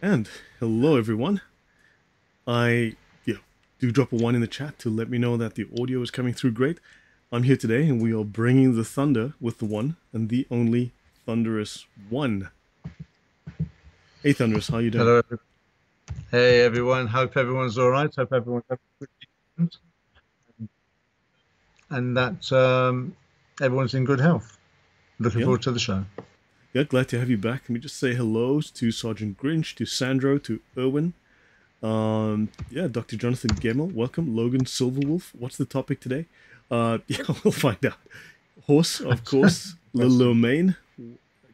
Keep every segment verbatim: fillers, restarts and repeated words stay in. And hello everyone, I yeah, do drop a one in the chat to let me know that the audio is coming through great. I'm here today and we are bringing the thunder with the one and the only Thunderous One. Hey Thunderous, how you doing? Hello. Hey everyone, hope everyone's alright, hope everyone's having a good weekend. And that um, everyone's in good health. Looking yeah. forward to the show. Yeah, glad to have you back. Let me just say hello to Sergeant Grinch, to Sandro, to Erwin. Um, yeah, Doctor Jonathan Gemmel, welcome. Logan Silverwolf, what's the topic today? Uh, yeah, we'll find out. Horse, of course, Lomain.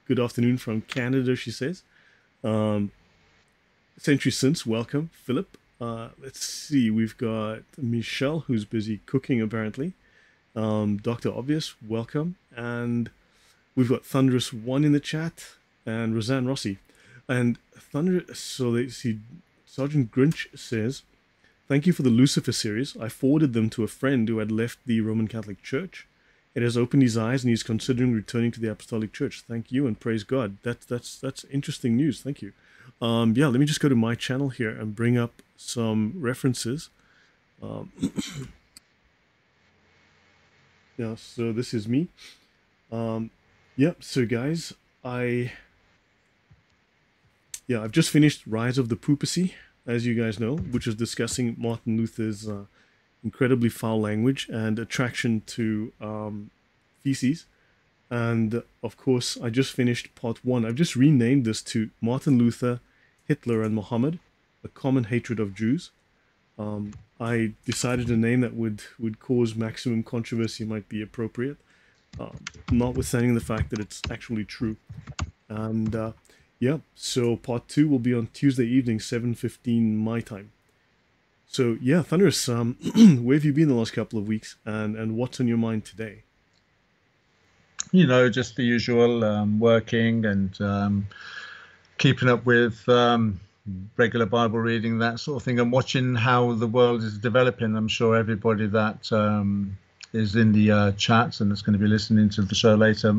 Good afternoon from Canada, she says. Um, Century Sin, welcome, Philip. Uh, let's see, we've got Michelle, who's busy cooking, apparently. Um, Doctor Obvious, welcome. And we've got Thunderous One in the chat, and Roseanne Rossi. And Thunder, so they see, Sergeant Grinch says, thank you for the Lucifer series. I forwarded them to a friend who had left the Roman Catholic Church. It has opened his eyes and he's considering returning to the Apostolic Church. Thank you and praise God. That, that's, that's interesting news. Thank you. Um, yeah, let me just go to my channel here and bring up some references. Um, yeah, so this is me. Um, Yep, yeah, so guys, I, yeah, I've just finished Rise of the Papacy, as you guys know, which is discussing Martin Luther's uh, incredibly foul language and attraction to um, feces. And of course, I just finished part one. I've just renamed this to Martin Luther, Hitler, and Muhammad, A Common Hatred of Jews. Um, I decided a name that would, would cause maximum controversy might be appropriate. Uh, notwithstanding the fact that it's actually true. And uh, yeah, so part two will be on Tuesday evening, seven fifteen my time. So yeah, Thunderous, um, where have you been the last couple of weeks and, and what's on your mind today? You know, just the usual, um, working and um, keeping up with um, regular Bible reading, that sort of thing, and watching how the world is developing. I'm sure everybody that... Um, is in the uh, chats and is going to be listening to the show later,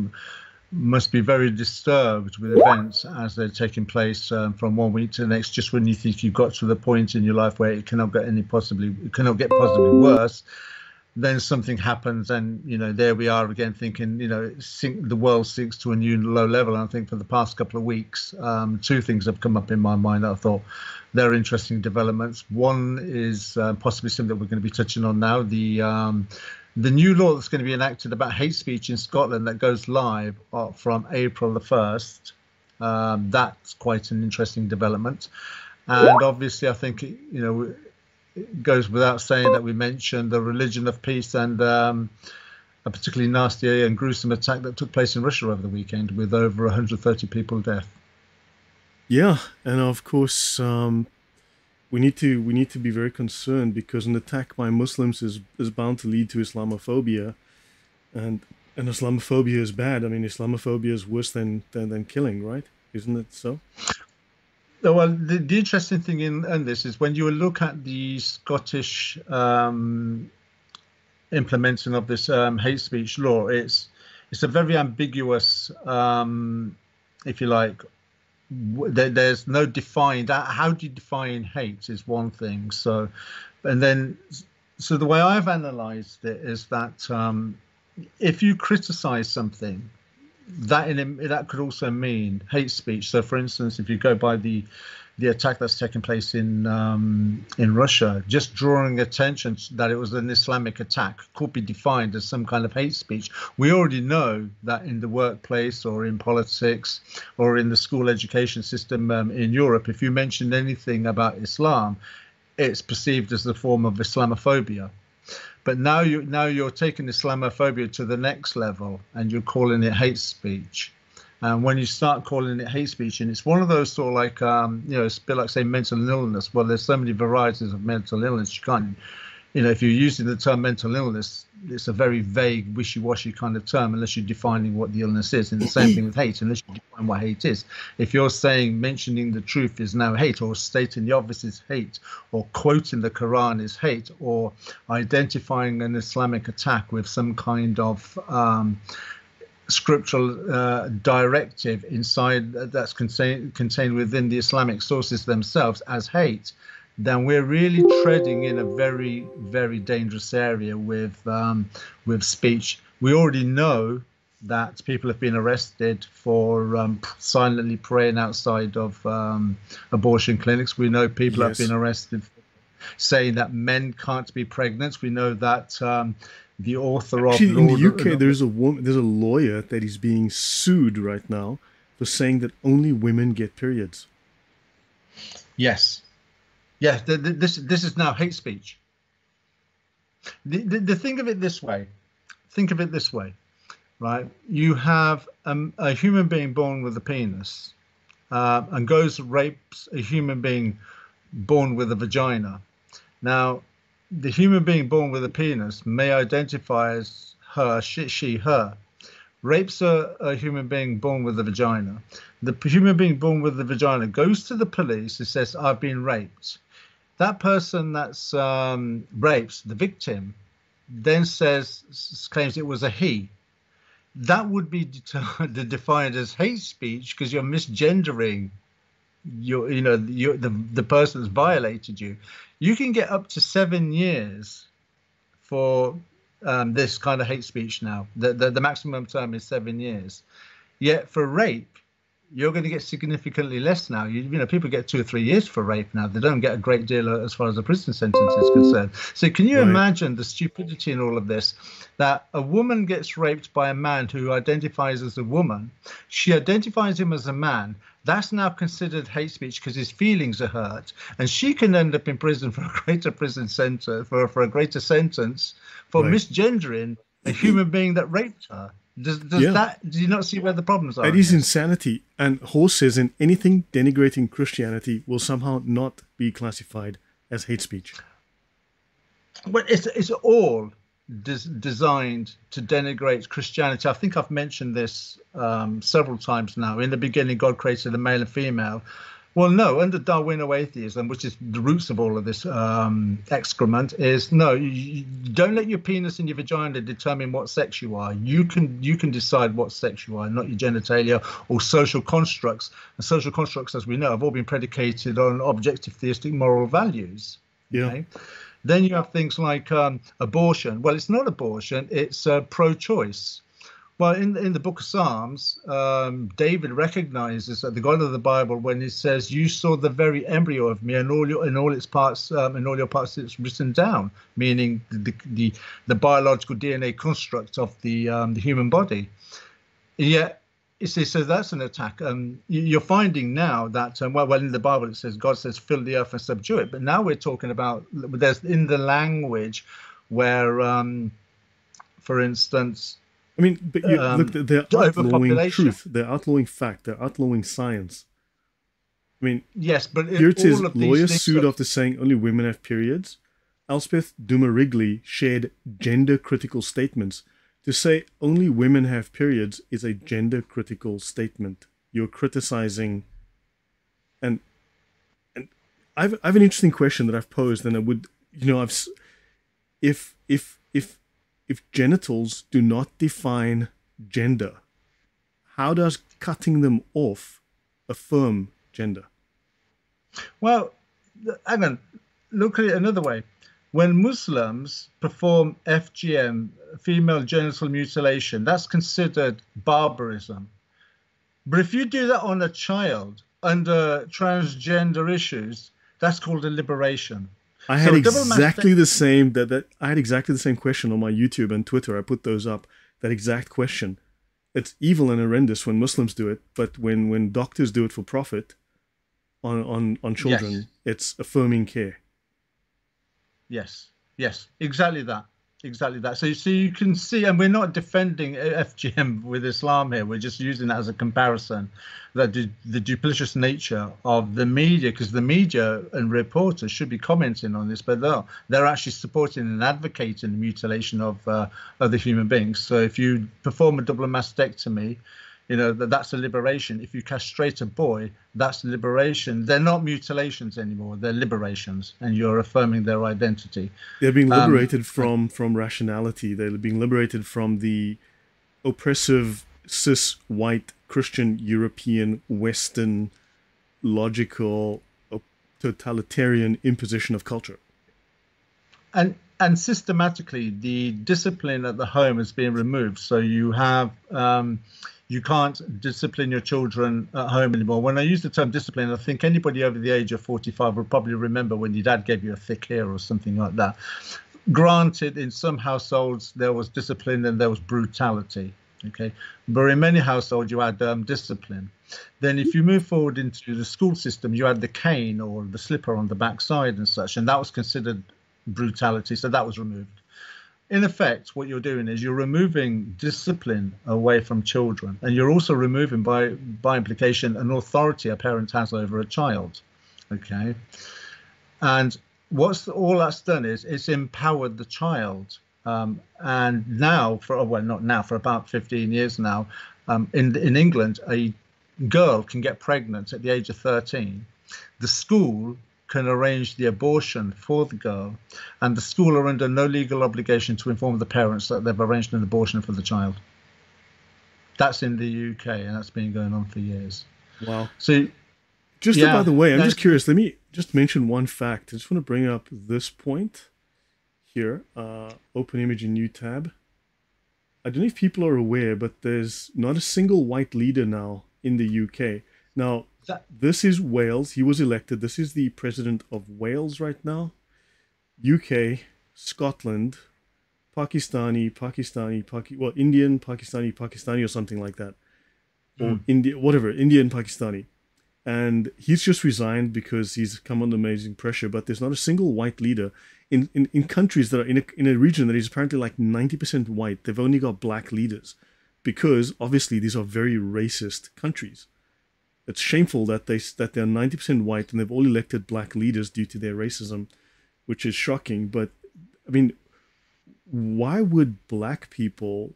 must be very disturbed with events as they're taking place um, from one week to the next. Just when you think you've got to the point in your life where it cannot get any possibly, it cannot get possibly worse, then something happens, and you know there we are again thinking, you know, it sink, the world sinks to a new low level. And I think for the past couple of weeks, um, two things have come up in my mind that I thought they're interesting developments. One is uh, possibly something that we're going to be touching on now, the um, the new law that's going to be enacted about hate speech in Scotland that goes live from April the first. Um, that's quite an interesting development. And obviously, I think, you know, it goes without saying that we mentioned the religion of peace and um, a particularly nasty and gruesome attack that took place in Russia over the weekend with over one hundred thirty people dead. Yeah. And of course, um, We need to we need to be very concerned because an attack by Muslims is, is bound to lead to Islamophobia, and and Islamophobia is bad. I mean, Islamophobia is worse than than, than killing, right? Isn't it so? Well, the, the interesting thing in, in this is when you look at the Scottish um, implementing of this um, hate speech law, it's it's a very ambiguous, um, if you like. There's no defined, how do you define hate is one thing. So, and then, so the way I've analyzed it is that um, if you criticize something, that in, that could also mean hate speech. So for instance, if you go by the, the attack that's taken place in, um, in Russia, just drawing attention that it was an Islamic attack could be defined as some kind of hate speech. We already know that in the workplace or in politics or in the school education system um, in Europe, if you mention anything about Islam, it's perceived as a form of Islamophobia. But now, you, now you're taking Islamophobia to the next level and you're calling it hate speech. And when you start calling it hate speech, and it's one of those sort of like, um, you know, it's a bit like, say, mental illness. Well, there's so many varieties of mental illness. You can't, you know, if you're using the term mental illness, it's a very vague, wishy-washy kind of term unless you're defining what the illness is. And the same thing with hate, unless you define what hate is. If you're saying mentioning the truth is now hate, or stating the obvious is hate, or quoting the Quran is hate, or identifying an Islamic attack with some kind of... Um, scriptural uh, directive inside that's contained contained within the Islamic sources themselves as hate, then we're really treading in a very, very dangerous area with um, with speech. We already know that people have been arrested for um, silently praying outside of um, abortion clinics. We know people yes. have been arrested for saying that men can't be pregnant. We know that um, the author Actually, of Lord in the U K, Lord, there's a woman, there's a lawyer that is being sued right now for saying that only women get periods. Yes, yeah. Th th this this is now hate speech. The, the, the think of it this way. Think of it this way. Right, you have um, a human being born with a penis uh, and goes rapes a human being born with a vagina. Now, the human being born with a penis may identify as her, she, she her. Rapes a, a human being born with a vagina. The human being born with the vagina goes to the police and says, "I've been raped." That person that's um, raped, the victim, then says claims it was a he. That would be defined as hate speech because you're misgendering your, you know, your, the, the person that's violated you. You can get up to seven years for um, this kind of hate speech now. The, the, the maximum term is seven years. Yet for rape, you're going to get significantly less now. You, you know, people get two or three years for rape now. They don't get a great deal as far as the prison sentence is concerned. So can you right. imagine the stupidity in all of this, that a woman gets raped by a man who identifies as a woman. She identifies him as a man. That's now considered hate speech because his feelings are hurt. And she can end up in prison for a greater prison sentence, for, for a greater sentence for right. misgendering a human being that raped her. Does, does yeah. that, do you not see where the problems are? It is insanity. And horses and anything denigrating Christianity will somehow not be classified as hate speech. Well, it's, it's all des designed to denigrate Christianity. I think I've mentioned this um, several times now. In the beginning, God created the male and female. Well, no, under Darwinian atheism, which is the roots of all of this um, excrement, is no, you don't let your penis and your vagina determine what sex you are. You can you can decide what sex you are, not your genitalia or social constructs. And social constructs, as we know, have all been predicated on objective theistic moral values. Yeah. Okay? Then you have things like um, abortion. Well, it's not abortion, it's uh, pro-choice. Well, in, in the book of Psalms, um, David recognizes that the God of the Bible, when he says, "You saw the very embryo of me, and all your, in all its parts, um, in all your parts, it's written down," meaning the the, the biological D N A construct of the um, the human body. Yet, you see, so that's an attack. Um, you're finding now that um, well, well, in the Bible it says God says, "Fill the earth and subdue it," but now we're talking about there's in the language where, um, for instance. I mean, but you, um, look, they're outlawing truth. They're outlawing fact. They're outlawing science. I mean, yes, but here it is. Lawyers sued are... after saying only women have periods. Elspeth Duma-Wrigley shared gender-critical statements. To say only women have periods is a gender-critical statement. You're criticizing, and and I've I've an interesting question that I've posed, and I would, you know, I've if if if. If genitals do not define gender, how does cutting them off affirm gender? Well, hang on, look at it another way. When Muslims perform F G M, female genital mutilation, that's considered barbarism. But if you do that on a child under transgender issues, that's called a liberation. I had so exactly the same that, that I had exactly the same question on my YouTube and Twitter. I put those up. That exact question. It's evil and horrendous when Muslims do it, but when when doctors do it for profit on on on children, yes. it's affirming care. Yes, yes, exactly that, exactly that. So you so you can see, and we're not defending F G M with Islam here. We're just using that as a comparison. That the, the duplicitous nature of the media, because the media and reporters should be commenting on this, but they're, they're actually supporting and advocating the mutilation of uh, other human beings. So if you perform a double mastectomy, you know, that, that's a liberation. If you castrate a boy, that's liberation. They're not mutilations anymore. They're liberations, and you're affirming their identity. They're being liberated um, from, from rationality. They're being liberated from the oppressive cis, white, Christian, European, Western, logical, totalitarian imposition of culture. And and systematically, the discipline at the home is being removed. So you have um, you can't discipline your children at home anymore. When I use the term discipline, I think anybody over the age of forty-five will probably remember when your dad gave you a thick hair or something like that. Granted, in some households, there was discipline and there was brutality. OK, but in many households, you had um, discipline. Then if you move forward into the school system, you had the cane or the slipper on the backside and such, and that was considered brutality. So that was removed. In effect, what you're doing is you're removing discipline away from children, and you're also removing, by by implication, an authority a parent has over a child. OK, and what's all that's done is it's empowered the child. Um, and now, for well, not now, for about fifteen years now, um, in in England, a girl can get pregnant at the age of thirteen. The school can arrange the abortion for the girl, and the school are under no legal obligation to inform the parents that they've arranged an abortion for the child. That's in the U K, and that's been going on for years. Wow. So, just yeah, by the way, I'm just curious. Let me just mention one fact. I just want to bring up this point. Here, uh, open image in new tab. I don't know if people are aware, but there's not a single white leader now in the U K. Now, that, this is Wales. He was elected. This is the president of Wales right now. U K, Scotland, Pakistani, Pakistani, Paki, well, Indian, Pakistani, Pakistani, or something like that. Mm. Or India, whatever, Indian, Pakistani. And he's just resigned because he's come under amazing pressure, but there's not a single white leader. In, in, in countries that are in a, in a region that is apparently like ninety percent white, they've only got black leaders because obviously these are very racist countries. It's shameful that, they, that they're ninety percent white and they've all elected black leaders due to their racism, which is shocking. But, I mean, why would black people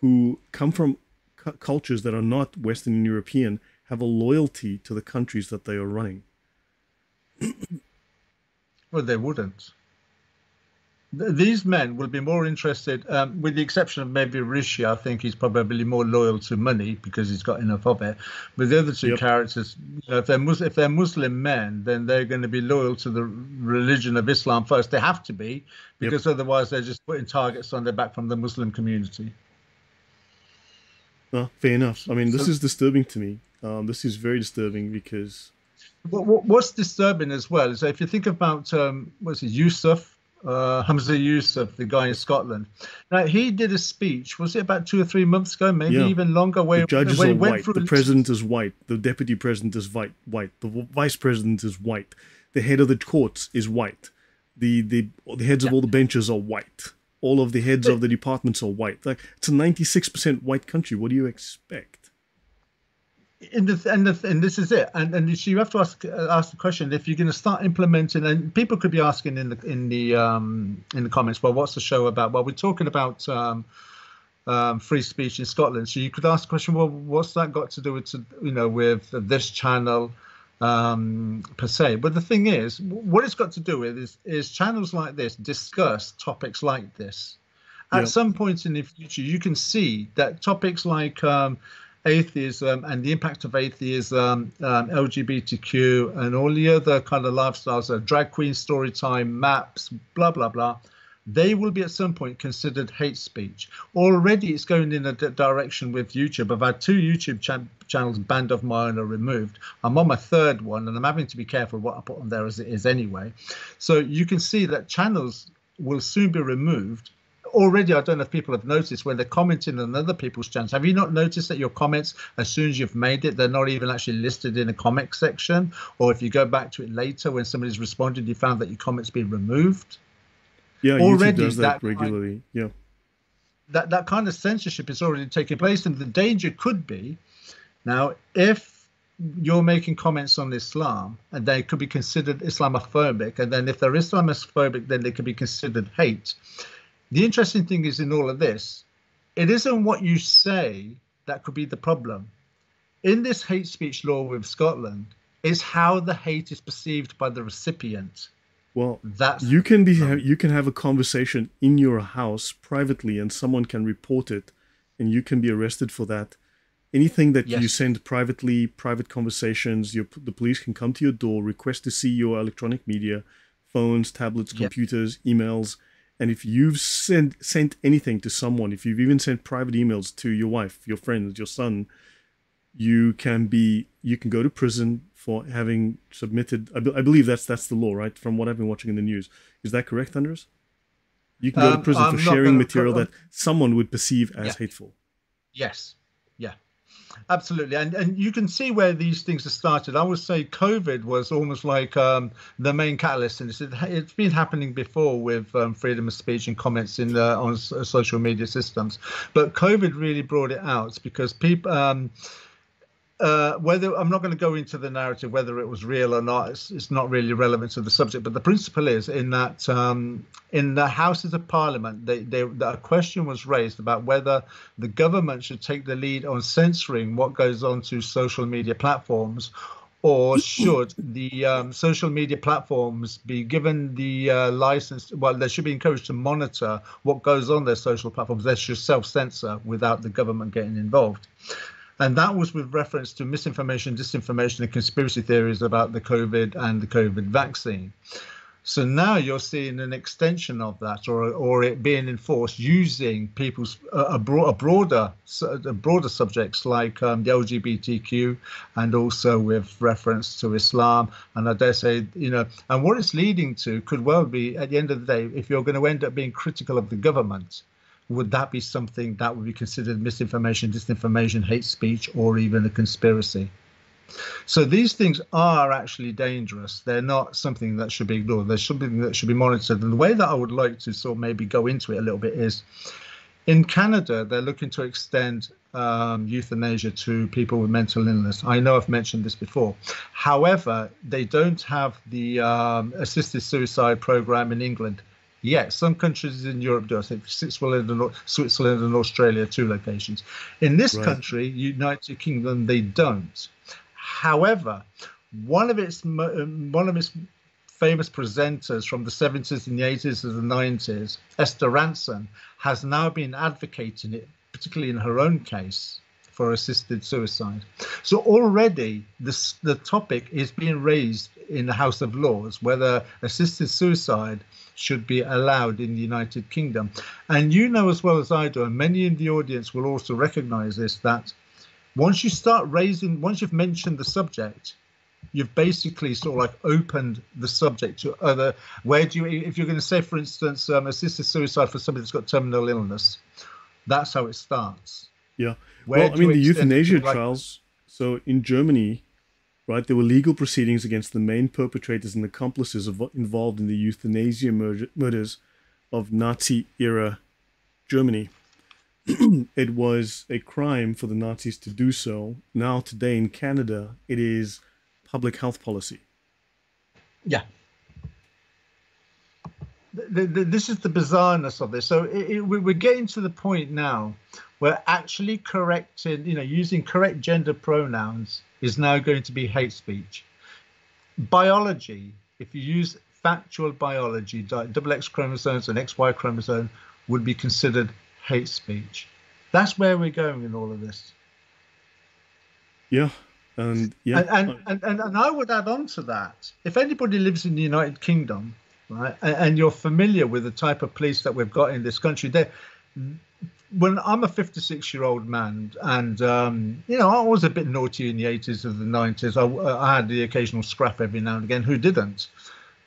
who come from cu cultures that are not Western and European have a loyalty to the countries that they are running? Well, they wouldn't. These men will be more interested, um, with the exception of maybe Rishi. I think he's probably more loyal to money because he's got enough of it. But the other two yep. characters, you know, if they're Muslim, if they're Muslim men, then they're going to be loyal to the religion of Islam first. They have to be, because yep. otherwise they're just putting targets on their back from the Muslim community. Oh, fair enough. I mean, this so, is disturbing to me. Um, this is very disturbing because... What, what, what's disturbing as well is if you think about, um, what's it, Yusuf? Uh, Hamza Yusuf, the guy in Scotland. Now, he did a speech, was it about two or three months ago, maybe yeah. even longer? Where, the judges where are went white, through... the president is white, the deputy president is white, white, the vice president is white, the head of the courts is white, the, the, the heads yeah. of all the benches are white, all of the heads but, of the departments are white. Like, it's a ninety-six percent white country. What do you expect? And, the, and, the, and this is it. And, and so you have to ask ask the question, if you're going to start implementing, and people could be asking in the in the um, in the comments, well, what's the show about? Well, we're talking about um, um, free speech in Scotland. So you could ask the question, well, what's that got to do with you know with this channel um, per se? But the thing is, what it's got to do with is is channels like this discuss topics like this. At yeah. some point in the future, you can see that topics like um, atheism and the impact of atheism, um, L G B T Q, and all the other kind of lifestyles, uh, drag queen story time, maps, blah, blah, blah, they will be at some point considered hate speech. Already it's going in a d direction with YouTube. I've had two YouTube cha channels banned of my own or removed. I'm on my third one, and I'm having to be careful what I put on there as it is anyway. So you can see that channels will soon be removed. Already, I don't know if people have noticed when they're commenting on other people's channels. Have you not noticed that your comments, as soon as you've made it, they're not even actually listed in a comment section? Or if you go back to it later when somebody's responded, you found that your comment's been removed? Yeah, already YouTube does that, that regularly. Kind, yeah. That, that kind of censorship is already taking place. And the danger could be, now, if you're making comments on Islam and they could be considered Islamophobic, and then if they're Islamophobic, then they could be considered hate. The interesting thing is in all of this, it isn't what you say that could be the problem. In this hate speech law with Scotland, is how the hate is perceived by the recipient. Well, that's you can be you can have a conversation in your house privately, and someone can report it and you can be arrested for that. Anything that yes. you send privately, private conversations, your, the police can come to your door, request to see your electronic media, phones, tablets, computers, yep. emails. And if you've sent, sent anything to someone, if you've even sent private emails to your wife, your friends, your son, you can be, you can go to prison for having submitted, I, be, I believe that's that's the law, right? From what I've been watching in the news. Is that correct, Thunderous? You can go um, to prison I'm for sharing material that someone would perceive as yeah. hateful. Yes. Yeah. Absolutely. And and you can see where these things have started. I would say COVID was almost like um, the main catalyst. And it's, it's been happening before with um, freedom of speech and comments in the, on social media systems. But COVID really brought it out because people... Um, Uh, whether I'm not going to go into the narrative, whether it was real or not, it's, it's not really relevant to the subject. But the principle is in that um, in the Houses of Parliament, they, they, a question was raised about whether the government should take the lead on censoring what goes on to social media platforms, or should the um, social media platforms be given the uh, license? Well, they should be encouraged to monitor what goes on their social platforms. They should self-censor without the government getting involved. And that was with reference to misinformation, disinformation, and conspiracy theories about the COVID and the COVID vaccine. So now you're seeing an extension of that, or or it being enforced using people's uh, a, bro a broader a broader subjects like um, the L G B T Q, and also with reference to Islam. And I dare say, you know, and what it's leading to could well be, at the end of the day, if you're going to end up being critical of the government, would that be something that would be considered misinformation, disinformation, hate speech, or even a conspiracy? So these things are actually dangerous. They're not something that should be ignored. They're something that should be monitored. And the way that I would like to sort of maybe go into it a little bit is, in Canada, they're looking to extend um, euthanasia to people with mental illness. I know I've mentioned this before. However, they don't have the um, assisted suicide program in England. Yes, some countries in Europe do. I think Switzerland and, Switzerland and Australia, two locations. In this right. country, United Kingdom, they don't. However, one of its one of its famous presenters from the seventies and the eighties and the nineties, Esther Ranson, has now been advocating it, particularly in her own case, for assisted suicide. So already this, the topic is being raised in the House of Lords, whether assisted suicide should be allowed in the United Kingdom. And you know as well as I do, and many in the audience will also recognize this, that once you start raising, once you've mentioned the subject, you've basically sort of like opened the subject to other, where do you, if you're going to say, for instance, um, assisted suicide for somebody that's got terminal illness, that's how it starts. Yeah. Where well, I mean, the euthanasia trials, like so in Germany, right, there were legal proceedings against the main perpetrators and accomplices of, involved in the euthanasia murder, murders of Nazi-era Germany. It was a crime for the Nazis to do so. Now, today in Canada, it is public health policy. Yeah. The, the, this is the bizarreness of this. So it, it, we're getting to the point now where actually correcting, you know, using correct gender pronouns is now going to be hate speech. Biology, if you use factual biology, double X chromosomes and X Y chromosome would be considered hate speech. That's where we're going in all of this. Yeah. And, yeah. And, and, and, and, and I would add on to that, if anybody lives in the United Kingdom, right, and you're familiar with the type of police that we've got in this country, they're, when I'm a fifty-six-year-old man, and um, you know, I was a bit naughty in the eighties and the nineties. I, I had the occasional scrap every now and again. Who didn't?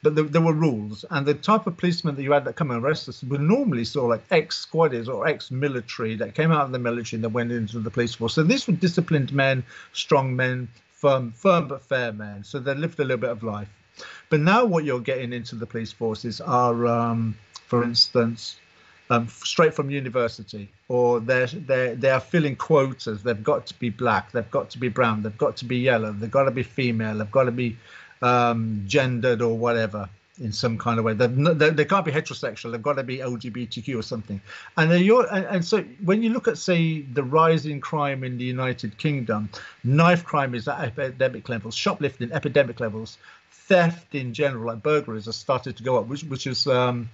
But there, there were rules, and the type of policemen that you had that come and arrest us were normally sort of like ex-squaddies or ex-military that came out of the military and that went into the police force. So these were disciplined men, strong men, firm, firm but fair men. So they lived a little bit of life. But now what you're getting into the police forces are, um, for instance, Um, straight from university, or they're, they're, they're filling quotas. They've got to be black, they've got to be brown, they've got to be yellow, they've got to be female, they've got to be um, gendered or whatever in some kind of way. No, they, they can't be heterosexual, they've got to be L G B T Q or something. And, then you're, and, and so when you look at, say, the rise in crime in the United Kingdom, knife crime is at epidemic levels, shoplifting, epidemic levels, theft in general, like burglaries, has started to go up, which, which is... Um,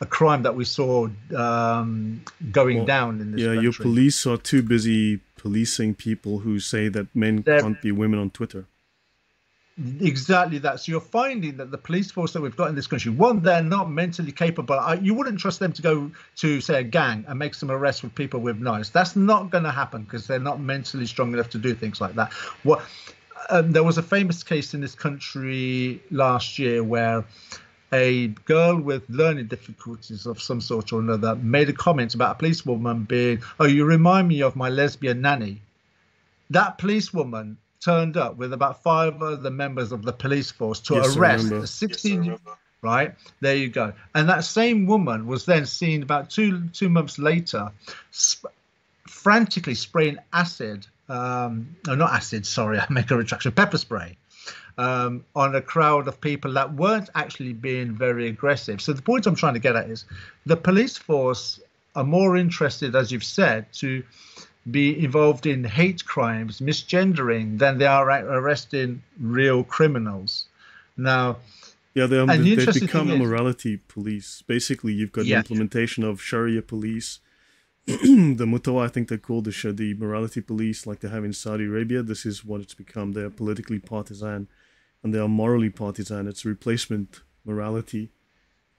a crime that we saw um, going well, down in this yeah, country. Yeah, your police are too busy policing people who say that men They're, can't be women on Twitter. Exactly that. So you're finding that the police force that we've got in this country, one, they're not mentally capable. I, you wouldn't trust them to go to, say, a gang and make some arrests with people with knives. That's not going to happen because they're not mentally strong enough to do things like that. What, um, there was a famous case in this country last year where a girl with learning difficulties of some sort or another made a comment about a policewoman being, oh, you remind me of my lesbian nanny. That policewoman turned up with about five other members of the police force to yes, arrest the sixteen, yes, right? There you go. And that same woman was then seen about two two months later sp frantically spraying acid, um, no, not acid, sorry, I make a retraction, pepper spray um, on a crowd of people that weren't actually being very aggressive. So the point I'm trying to get at is the police force are more interested, as you've said, to be involved in hate crimes, misgendering, than they are arresting real criminals. Now, yeah, they, um, they, the they become is, morality police. Basically, you've got yeah. the implementation of Sharia police. The Mutawa, I think they're called the, the morality police, like they have in Saudi Arabia. This is what it's become. They're politically partisan, and they are morally partisan. It's replacement morality.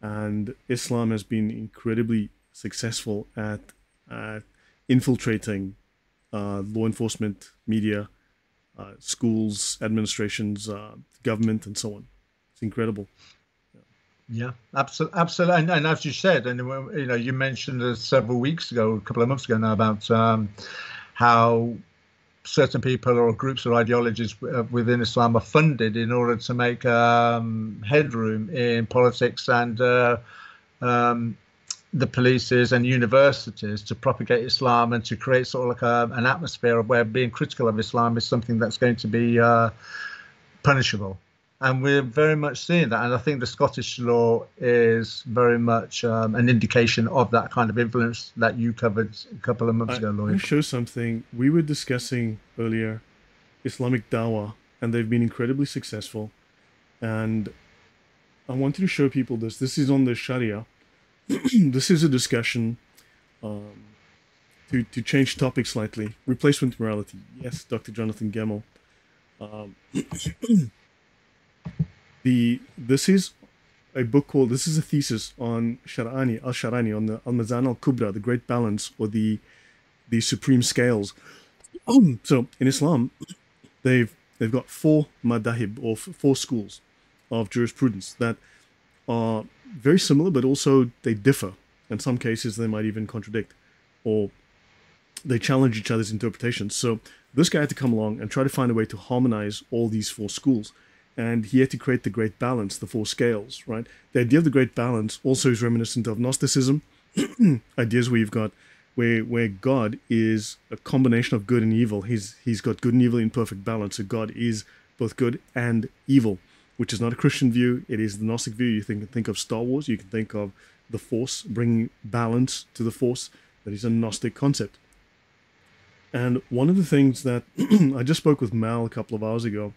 And Islam has been incredibly successful at at infiltrating uh, law enforcement, media, uh, schools, administrations, uh, government, and so on. It's incredible. Yeah, absolutely, absolutely. And, and as you said, and you know, you mentioned uh, several weeks ago, a couple of months ago now, about um, how certain people or groups or ideologies within Islam are funded in order to make um, headroom in politics and uh, um, the polices and universities to propagate Islam and to create sort of like a, an atmosphere where being critical of Islam is something that's going to be uh, punishable. And we're very much seeing that. And I think the Scottish law is very much um, an indication of that kind of influence that you covered a couple of months I, ago, Lloyd. Let me show something. We were discussing earlier Islamic Dawah, and they've been incredibly successful. And I wanted to show people this. This is on the Sharia. This is a discussion um, to, to change topic slightly. Replacement morality. Yes, Doctor Jonathan Gemmel. Um, the, this is a book called, this is a thesis on Sharani, al-Sharani, on the Al-Mizan al-Kubra, the Great Balance, or the, the Supreme Scales. Um, so in Islam, they've, they've got four madahib, or four schools of jurisprudence that are very similar, but also they differ. In some cases, they might even contradict, or they challenge each other's interpretations. So this guy had to come along and try to find a way to harmonize all these four schools. And he had to create the Great Balance, the four scales, right? The idea of the Great Balance also is reminiscent of Gnosticism, ideas where you've got, where, where God is a combination of good and evil. He's, he's got good and evil in perfect balance. So God is both good and evil, which is not a Christian view. It is the Gnostic view. You think, think of Star Wars. You can think of the Force, bringing balance to the Force. That is a Gnostic concept. And one of the things that I just spoke with Mal a couple of hours ago,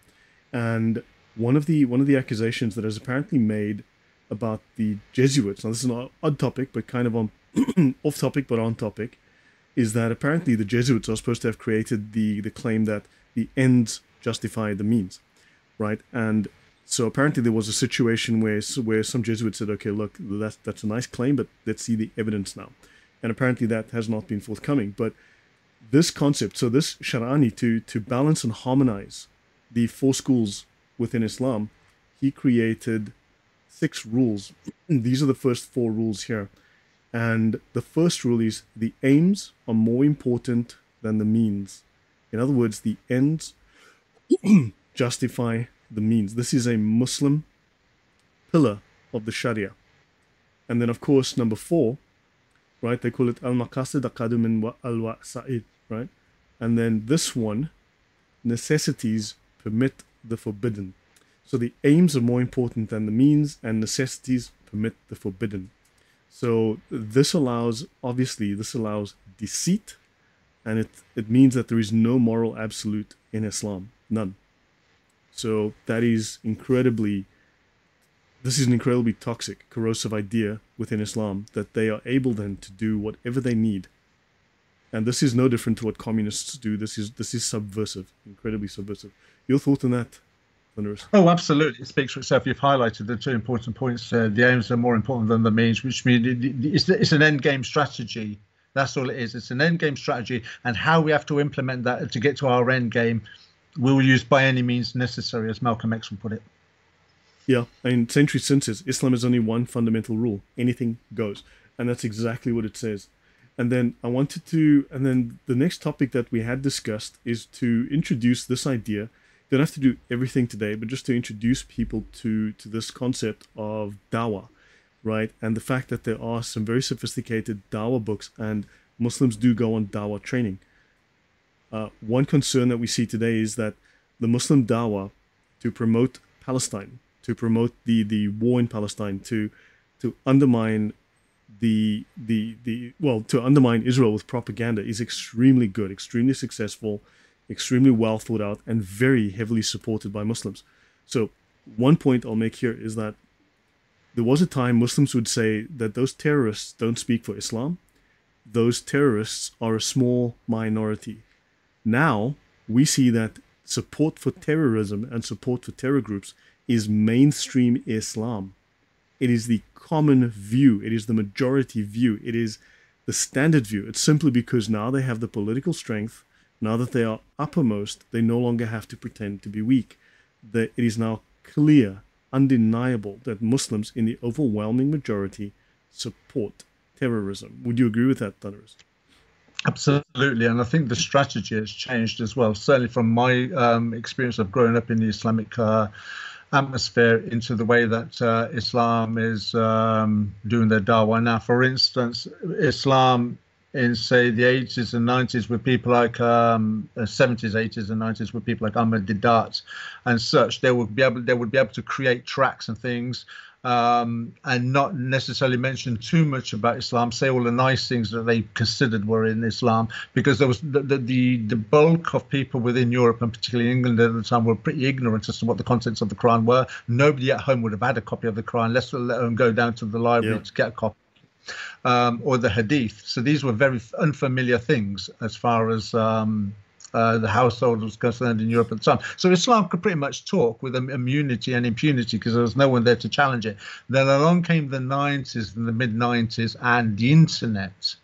and one of the one of the accusations that is apparently made about the Jesuits, now this is an odd topic, but kind of on off topic, but on topic, is that apparently the Jesuits are supposed to have created the, the claim that the ends justify the means, right? And so apparently there was a situation where where some Jesuits said, okay, look, that's, that's a nice claim, but let's see the evidence now. And apparently that has not been forthcoming. But this concept, so this Sharani, to, to balance and harmonize the four schools within Islam, he created six rules. These are the first four rules here. And the first rule is the aims are more important than the means. In other words, the ends justify the means. This is a Muslim pillar of the Sharia. And then, of course, number four, right? They call it al-maqasid aqadumin wa al-wasa'id, right? And then this one, necessities permit the forbidden. So the aims are more important than the means, and necessities permit the forbidden. So this allows, obviously, this allows deceit, and it, it means that there is no moral absolute in Islam, none. So that is incredibly, this is an incredibly toxic, corrosive idea within Islam that they are able then to do whatever they need. And this is no different to what communists do. This is this is subversive, incredibly subversive. Your thought on that, Thunderous? Oh, absolutely. It speaks for itself. You've highlighted the two important points. Uh, the aims are more important than the means, which means it's, it's an end game strategy. That's all it is. It's an end game strategy, and how we have to implement that to get to our end game, we will use by any means necessary, as Malcolm X would put it. Yeah, and Century Sin says Islam is only one fundamental rule. Anything goes. And that's exactly what it says. And then I wanted to, and then the next topic that we had discussed is to introduce this idea. You don't have to do everything today, but just to introduce people to, to this concept of dawah, right? And the fact that there are some very sophisticated dawah books, and Muslims do go on dawah training. Uh, one concern that we see today is that the Muslim dawah to promote Palestine, to promote the, the war in Palestine, to, to undermine the the the well to undermine Israel with propaganda is extremely good, extremely successful, extremely well thought out, and very heavily supported by Muslims. So one point I'll make here is that there was a time Muslims would say that those terrorists don't speak for Islam. Those terrorists are a small minority. Now we see that support for terrorism and support for terror groups is mainstream Islam. It is the common view. It is the majority view. It is the standard view. It's simply because now they have the political strength. Now that they are uppermost, they no longer have to pretend to be weak. That it is now clear, undeniable, that Muslims in the overwhelming majority support terrorism. Would you agree with that, Thunderous? Absolutely, and I think the strategy has changed as well. Certainly from my um, experience of growing up in the Islamic uh, atmosphere into the way that uh, Islam is um, doing their dawah now. For instance, Islam in, say, the eighties and nineties with people like um, seventies, eighties and nineties with people like Ahmed Didat and such, they would be able, they would be able to create tracks and things um, and not necessarily mention too much about Islam, say all the nice things that they considered were in Islam, because there was the, the, the bulk of people within Europe and particularly England at the time were pretty ignorant as to what the contents of the Quran were. Nobody at home would have had a copy of the Quran, let's let them go down to the library yeah. to get a copy. Um, or the Hadith. So these were very unfamiliar things as far as um, uh, the household was concerned in Europe at the time. So Islam could pretty much talk with immunity and impunity because there was no one there to challenge it. Then along came the nineties and the mid nineties, and the internet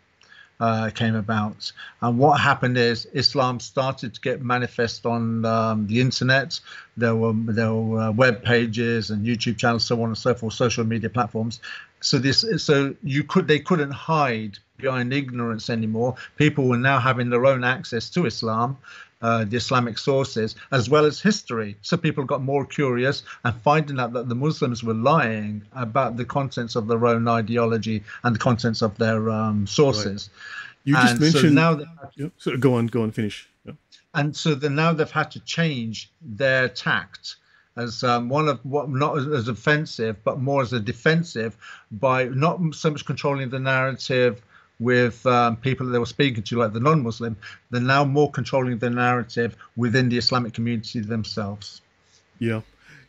uh, came about. And what happened is Islam started to get manifest on um, the internet. There were, there were web pages and YouTube channels, so on and so forth, social media platforms. So this, so you could, they couldn't hide behind ignorance anymore. People were now having their own access to Islam, uh, the Islamic sources, as well as history. So people got more curious and finding out that the Muslims were lying about the contents of their own ideology and the contents of their um, sources. Right. You just and mentioned. So now that, yeah, so go on, go on, finish. Yeah. And so the, now they've had to change their tact. As um, one of what not as, as offensive, but more as a defensive, by not so much controlling the narrative with um, people that they were speaking to, like the non-Muslim, they're now more controlling the narrative within the Islamic community themselves. Yeah,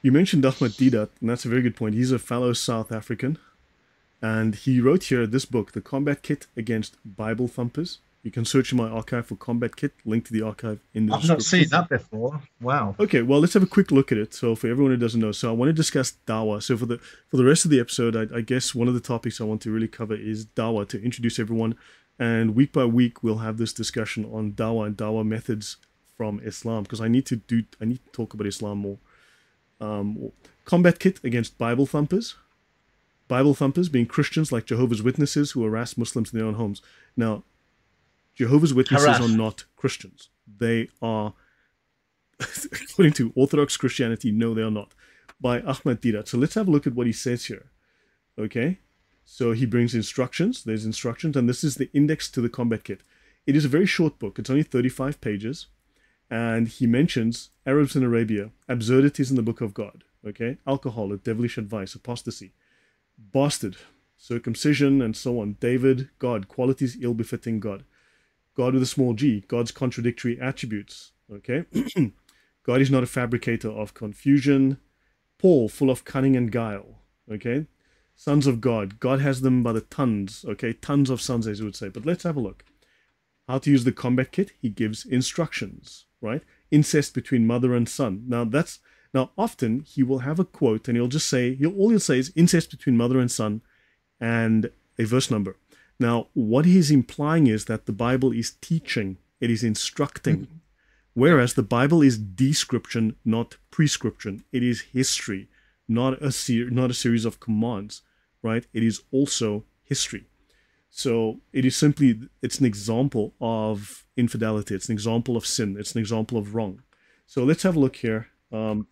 you mentioned Ahmed Didat, and that's a very good point. He's a fellow South African, and he wrote here this book, The Combat Kit Against Bible Thumpers. You can search in my archive for Combat Kit, link to the archive in the I've not seen that before. Wow. Okay, well, let's have a quick look at it. So for everyone who doesn't know, so I want to discuss dawah. So for the for the rest of the episode, I, I guess one of the topics I want to really cover is dawah, to introduce everyone. And week by week, we'll have this discussion on dawah and dawah methods from Islam, because I need to do I need to talk about Islam more. Um, Combat Kit Against Bible Thumpers. Bible thumpers being Christians like Jehovah's Witnesses who harass Muslims in their own homes. Now, Jehovah's Witnesses Harash. are not Christians. They are, according to Orthodox Christianity, no, they are not, by Ahmed Didat. So let's have a look at what he says here. Okay, so he brings instructions. There's instructions, and this is the index to the Combat Kit. It is a very short book. It's only thirty-five pages, and he mentions Arabs in Arabia, absurdities in the Book of God, okay, alcohol, a devilish advice, apostasy, bastard, circumcision, and so on, David, God, qualities ill-befitting God. God with a small g, God's contradictory attributes, okay? God is not a fabricator of confusion. Paul, full of cunning and guile, okay? Sons of God. God has them by the tons, okay? Tons of sons, as you would say. But let's have a look. How to use the combat kit? He gives instructions, right? Incest between mother and son. Now, that's... Now, often, he will have a quote, and he'll just say... He'll, all he'll say is incest between mother and son and a verse number. Now, what he's implying is that the Bible is teaching. It is instructing. Whereas the Bible is description, not prescription. It is history, not a ser not a series of commands, right? It is also history. So it is simply, it's an example of infidelity. It's an example of sin. It's an example of wrong. So let's have a look here. Um,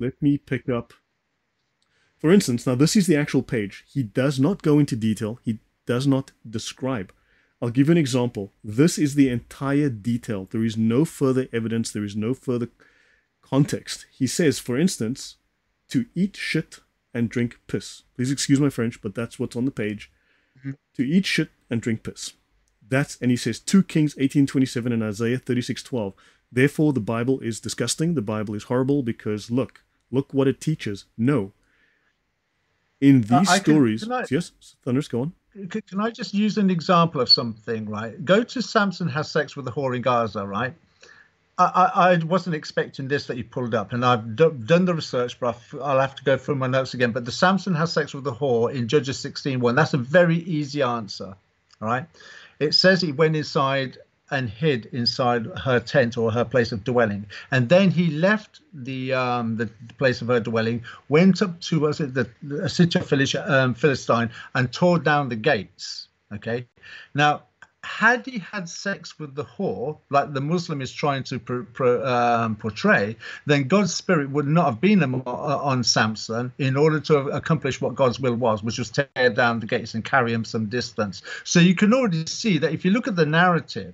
let me pick up, for instance, now this is the actual page. He does not go into detail. He does not describe. I'll give you an example. This is the entire detail. There is no further evidence. There is no further context. He says, for instance, to eat shit and drink piss. Please excuse my French, but that's what's on the page. Mm-hmm. To eat shit and drink piss. That's, and he says, two Kings eighteen twenty-seven and Isaiah thirty-six twelve. Therefore, the Bible is disgusting. The Bible is horrible because look, look what it teaches. No. In these uh, stories, can, can I... yes, Thunderous, go on. Can I just use an example of something, right? Go to Samson has sex with a whore in Gaza, right? I, I, I wasn't expecting this that you pulled up, and I've d done the research, but I'll have to go through my notes again. But the Samson has sex with a whore in Judges sixteen one. That's a very easy answer, all right? It says he went inside and hid inside her tent or her place of dwelling. And then he left the um, the place of her dwelling, went up to us at the, the city of Philistine and tore down the gates, okay? Now, had he had sex with the whore, like the Muslim is trying to pro, pro, um, portray, then God's spirit would not have been on Samson in order to accomplish what God's will was, which was tear down the gates and carry him some distance. So you can already see that if you look at the narrative,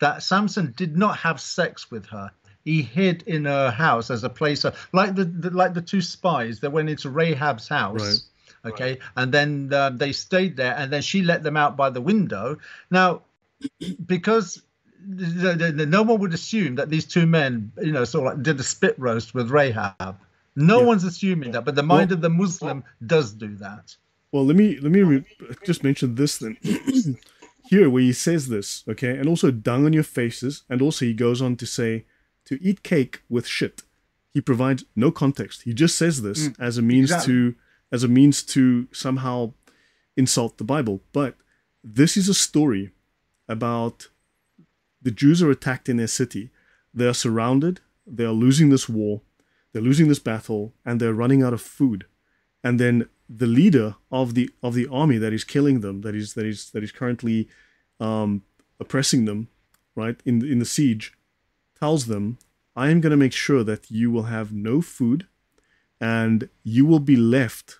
that Samson did not have sex with her. He hid in her house as a place of, like the, the like the two spies that went into Rahab's house, right. Okay, right. And then uh, they stayed there, and then she let them out by the window. Now, because the, the, the, no one would assume that these two men, you know, sort of like did a spit roast with Rahab. No yeah. one's assuming that, but the mind well, of the Muslim well, does do that. Well, let me let me re just mention this then. Here where he says this, okay, and also dung on your faces, and also he goes on to say to eat cake with shit. He provides no context. He just says this mm, as a means exactly. to as a means to somehow insult the Bible. But this is a story about the Jews are attacked in their city. They are surrounded, they are losing this war, they're losing this battle, and they're running out of food. And then the leader of the of the army that is killing them, that is that is that is currently um, oppressing them, right in in the siege, tells them, "I am going to make sure that you will have no food, and you will be left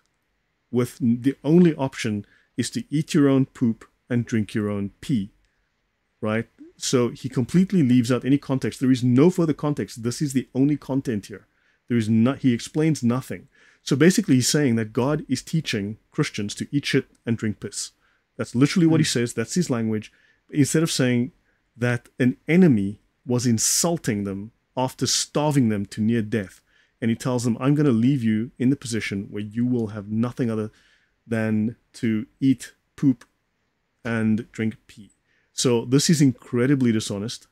with the only option is to eat your own poop and drink your own pee." Right. So he completely leaves out any context. There is no further context. This is the only content here. There is not. He explains nothing. So basically he's saying that God is teaching Christians to eat shit and drink piss. That's literally what he says. That's his language. Instead of saying that an enemy was insulting them after starving them to near death. And he tells them, I'm going to leave you in the position where you will have nothing other than to eat poop and drink pee. So this is incredibly dishonest.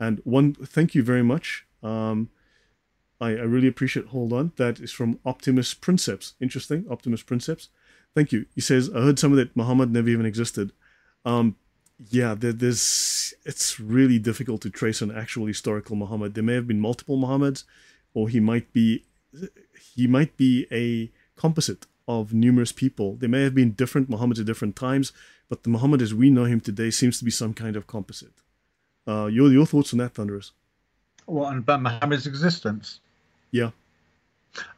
And one, thank you very much. Um, I, I really appreciate, hold on, that is from Optimus Princeps. Interesting, Optimus Princeps. Thank you. He says, I heard some of that Muhammad never even existed. Um, yeah, there, there's, it's really difficult to trace an actual historical Muhammad. There may have been multiple Muhammads, or he might be, he might be a composite of numerous people. There may have been different Muhammads at different times, but the Muhammad as we know him today seems to be some kind of composite. Uh, your, your thoughts on that, Thunderous? Well, about Muhammad's existence? Yeah.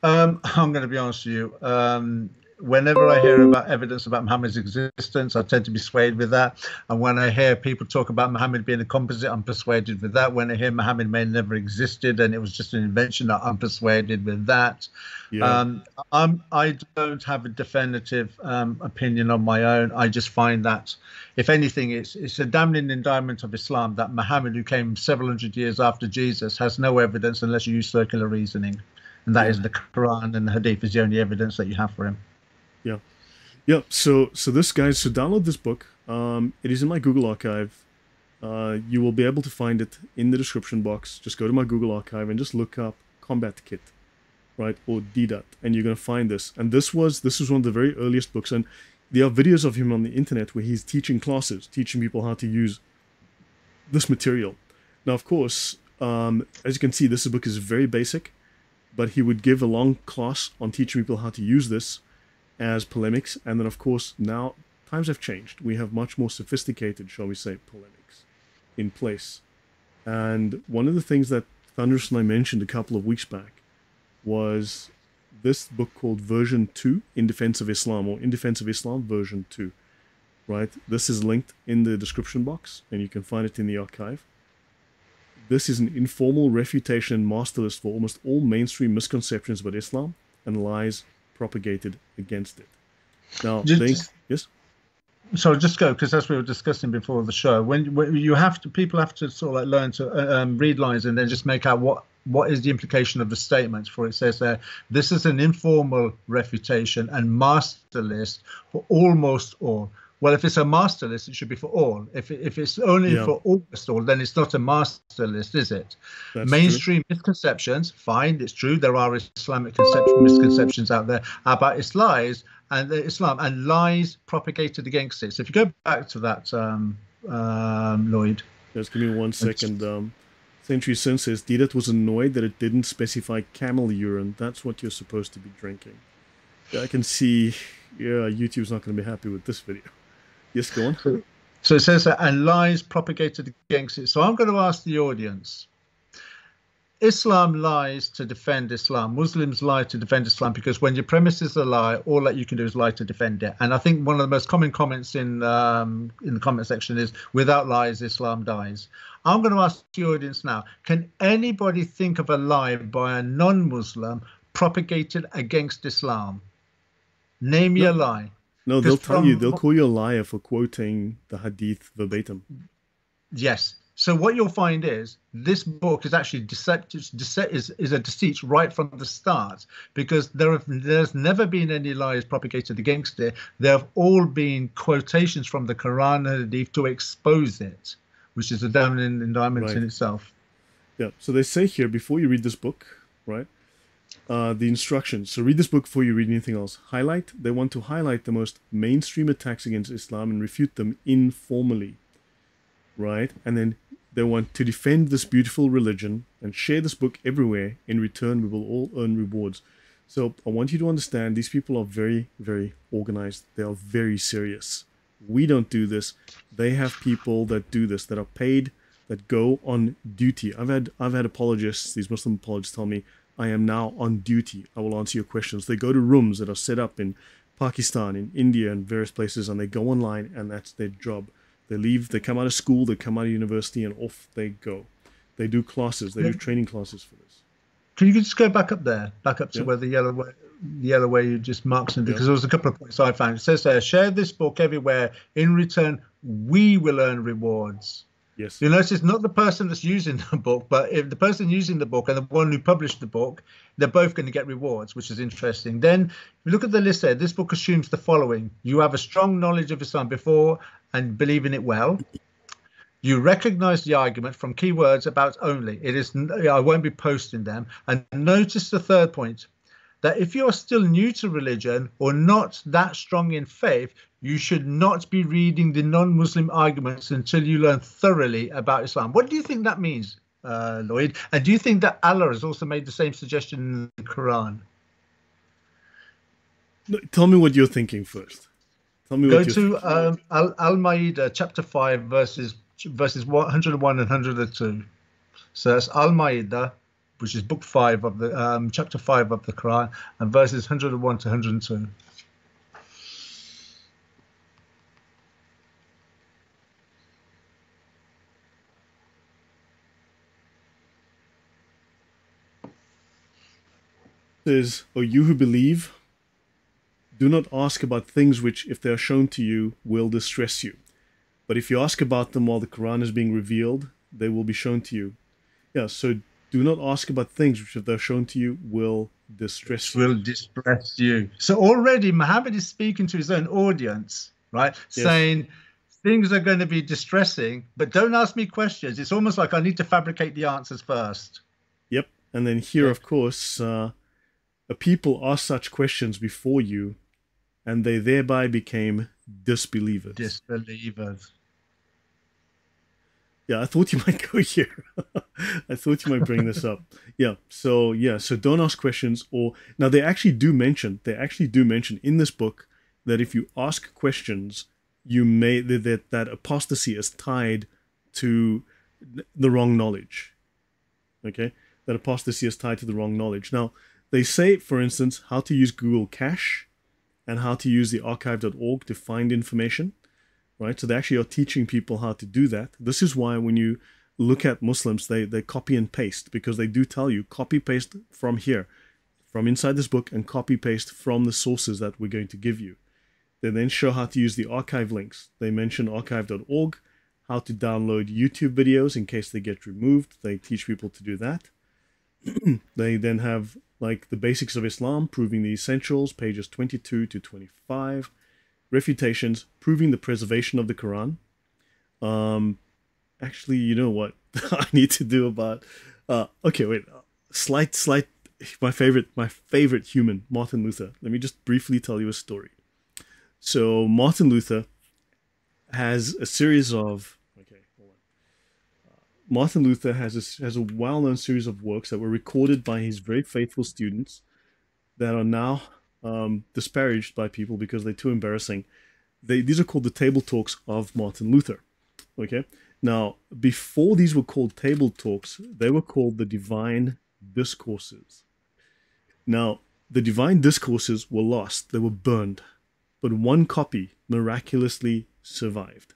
Um, I'm going to be honest with you. Um, whenever I hear about evidence about Muhammad's existence, I tend to be swayed with that. And when I hear people talk about Muhammad being a composite, I'm persuaded with that. When I hear Muhammad may never existed and it was just an invention, I'm persuaded with that. Yeah. Um, I'm, I don't have a definitive um, opinion on my own. I just find that, if anything, it's, it's a damning indictment of Islam that Muhammad, who came several hundred years after Jesus, has no evidence unless you use circular reasoning. And that yeah. is the Quran and the Hadith is the only evidence that you have for him. Yeah. Yep. So, so this guys, so download this book. Um, it is in my Google Archive. Uh, you will be able to find it in the description box. Just go to my Google Archive and just look up Combat Kit, right, or Didat, and you're going to find this. And this was this was one of the very earliest books. And there are videos of him on the internet where he's teaching classes, teaching people how to use this material. Now, of course, um, as you can see, this book is very basic, but he would give a long class on teaching people how to use this as polemics. And then, of course, now times have changed. We have much more sophisticated, shall we say, polemics in place. And one of the things that Thunderous and I mentioned a couple of weeks back was this book called Version two, In Defense of Islam, or In Defense of Islam Version two, right? This is linked in the description box, and you can find it in the archive. This is an informal refutation and master list for almost all mainstream misconceptions about Islam and lies propagated against it. Now, just, they, yes? Sorry, just go, because that's what we were discussing before the show. When, when you have to, people have to sort of like learn to um, read lines and then just make out what What is the implication of the statement, for it says there, this is an informal refutation and master list for almost all. Well, if it's a master list, it should be for all. If, if it's only yeah. for almost all, then it's not a master list, is it? That's mainstream true. Misconceptions, fine, it's true. There are Islamic misconceptions out there about its lies and Islam and lies propagated against it. So if you go back to that, um, um, Lloyd. Just give me one second. Um. Century Sin says, Didat was annoyed that it didn't specify camel urine. That's what you're supposed to be drinking. Yeah, I can see, yeah, YouTube's not going to be happy with this video. Yes, go on. So it says that, and lies propagated against it. So I'm going to ask the audience. Islam lies to defend Islam. Muslims lie to defend Islam because when your premise is a lie, all that you can do is lie to defend it. And I think one of the most common comments in um, in the comment section is, without lies, Islam dies. I'm going to ask the audience now, can anybody think of a lie by a non-Muslim propagated against Islam? Name no, your lie. No, they'll tell you, they'll call you a liar for quoting the hadith verbatim. Yes. So what you'll find is this book is actually deceptive, dece is, is a deceit right from the start, because there have, there's never been any lies propagated against it. There have all been quotations from the Quran and Hadith to expose it, which is a dominant indictment right. in itself. Yeah. So they say here, before you read this book, right, uh, the instructions. So read this book before you read anything else. Highlight. They want to highlight the most mainstream attacks against Islam and refute them informally, right? And then they want to defend this beautiful religion and share this book everywhere. In return, we will all earn rewards. So I want you to understand these people are very, very organized. They are very serious. We don't do this. They have people that do this, that are paid, that go on duty. I've had I've had apologists, these Muslim apologists, tell me, I am now on duty. I will answer your questions. They go to rooms that are set up in Pakistan, in India, and various places, and they go online, and that's their job. They leave, they come out of school, they come out of university, and off they go. They do classes, they do training classes for this. Can you just go back up there, back up to yeah. where the yellow, the yellow way you just marked something? Yeah. Because there was a couple of points I found. It says there, share this book everywhere. In return, we will earn rewards. Yes. You notice it's not the person that's using the book, but if the person using the book and the one who published the book, they're both going to get rewards, which is interesting. Then if you look at the list there, this book assumes the following. You have a strong knowledge of Islam before and believe in it well. You recognize the argument from keywords about only. It is, I won't be posting them. And notice the third point, that if you are still new to religion or not that strong in faith, you should not be reading the non-Muslim arguments until you learn thoroughly about Islam. What do you think that means, uh, Lloyd? And do you think that Allah has also made the same suggestion in the Quran? No, tell me what you're thinking first. Tell me Go what to um, Al-Ma'idah, chapter five, verses, verses one hundred and one and one hundred and two. So that's Al-Ma'idah, which is book five of the um, chapter five of the Quran, and verses one hundred and one to one hundred and two. Says, O you who believe, do not ask about things which, if they are shown to you, will distress you. But if you ask about them while the Quran is being revealed, they will be shown to you. Yeah. So do not ask about things which, if they're shown to you, will distress will distress you. So already Muhammad is speaking to his own audience, right? Yes. Saying things are going to be distressing, but don't ask me questions. It's almost like I need to fabricate the answers first. Yep. And then here, yep. of course, uh, a people asked such questions before you, and they thereby became disbelievers. Disbelievers. Yeah, I thought you might go here. I thought you might bring this up. Yeah, so yeah, so don't ask questions. Or now they actually do mention, they actually do mention in this book that if you ask questions, you may that that apostasy is tied to the wrong knowledge. Okay, that apostasy is tied to the wrong knowledge. Now they say, for instance, how to use Google Cache and how to use the archive dot org to find information. Right, so they actually are teaching people how to do that. This is why when you look at Muslims, they, they copy and paste, because they do tell you, copy paste from here, from inside this book, and copy paste from the sources that we're going to give you. They then show how to use the archive links. They mention archive dot org, how to download YouTube videos in case they get removed. They teach people to do that. They then have like the basics of Islam, proving the essentials, pages twenty-two to twenty-five. Refutations, proving the preservation of the Quran. Um, actually, you know what I need to do about... Uh, okay, wait. Slight, slight... My favorite, my favorite human, Martin Luther. Let me just briefly tell you a story. So, Martin Luther has a series of... Okay, hold on. Uh, Martin Luther has a, has a well-known series of works that were recorded by his very faithful students that are now... Um, disparaged by people because they're too embarrassing. They, these are called the Table Talks of Martin Luther. Okay, now before these were called Table Talks, they were called the Divine Discourses. Now the Divine Discourses were lost, they were burned, but one copy miraculously survived.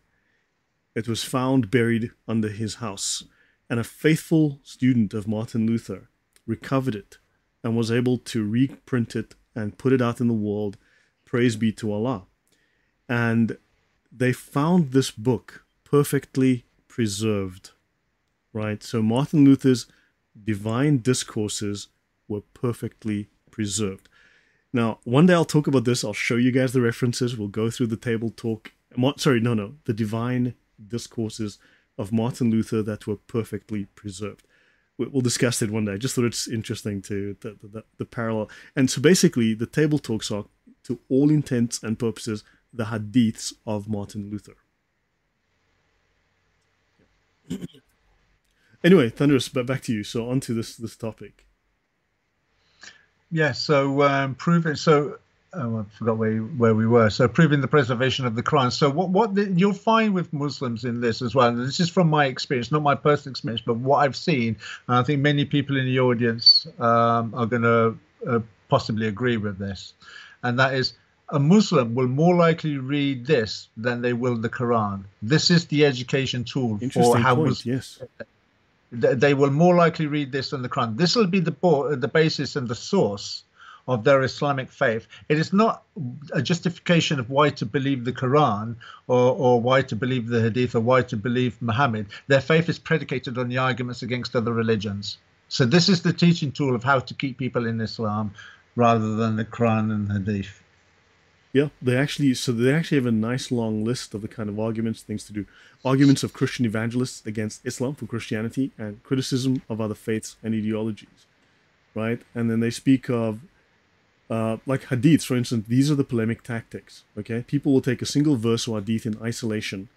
It was found buried under his house, and a faithful student of Martin Luther recovered it and was able to reprint it and put it out in the world, praise be to Allah. And they found this book perfectly preserved, right? So Martin Luther's Divine Discourses were perfectly preserved. Now, one day I'll talk about this. I'll show you guys the references. We'll go through the table talk. Sorry, no, no. The Divine Discourses of Martin Luther that were perfectly preserved. We'll discuss it one day. I just thought it's interesting to the, the, the parallel. And so basically the table talks are, to all intents and purposes, the hadiths of Martin Luther. Anyway, Thunderous, but back to you. So on to this, this topic. Yeah, so um, proving, so oh, I forgot where, where we were. So proving the preservation of the Quran. So what, what the, you'll find with Muslims in this as well, and this is from my experience, not my personal experience, but what I've seen, and I think many people in the audience um, are going to uh, possibly agree with this, and that is a Muslim will more likely read this than they will the Quran. This is the education tool for how point, Muslims... Yes. They will more likely read this than the Quran. This will be the, the basis and the source of their Islamic faith. It is not a justification of why to believe the Quran or, or why to believe the Hadith or why to believe Muhammad. Their faith is predicated on the arguments against other religions. So this is the teaching tool of how to keep people in Islam rather than the Quran and Hadith. Yeah, they actually, so they actually have a nice long list of the kind of arguments, things to do. Arguments of Christian evangelists against Islam for Christianity and criticism of other faiths and ideologies, right? And then they speak of Uh, like hadiths, for instance. These are the polemic tactics, okay? People will take a single verse or hadith in isolation,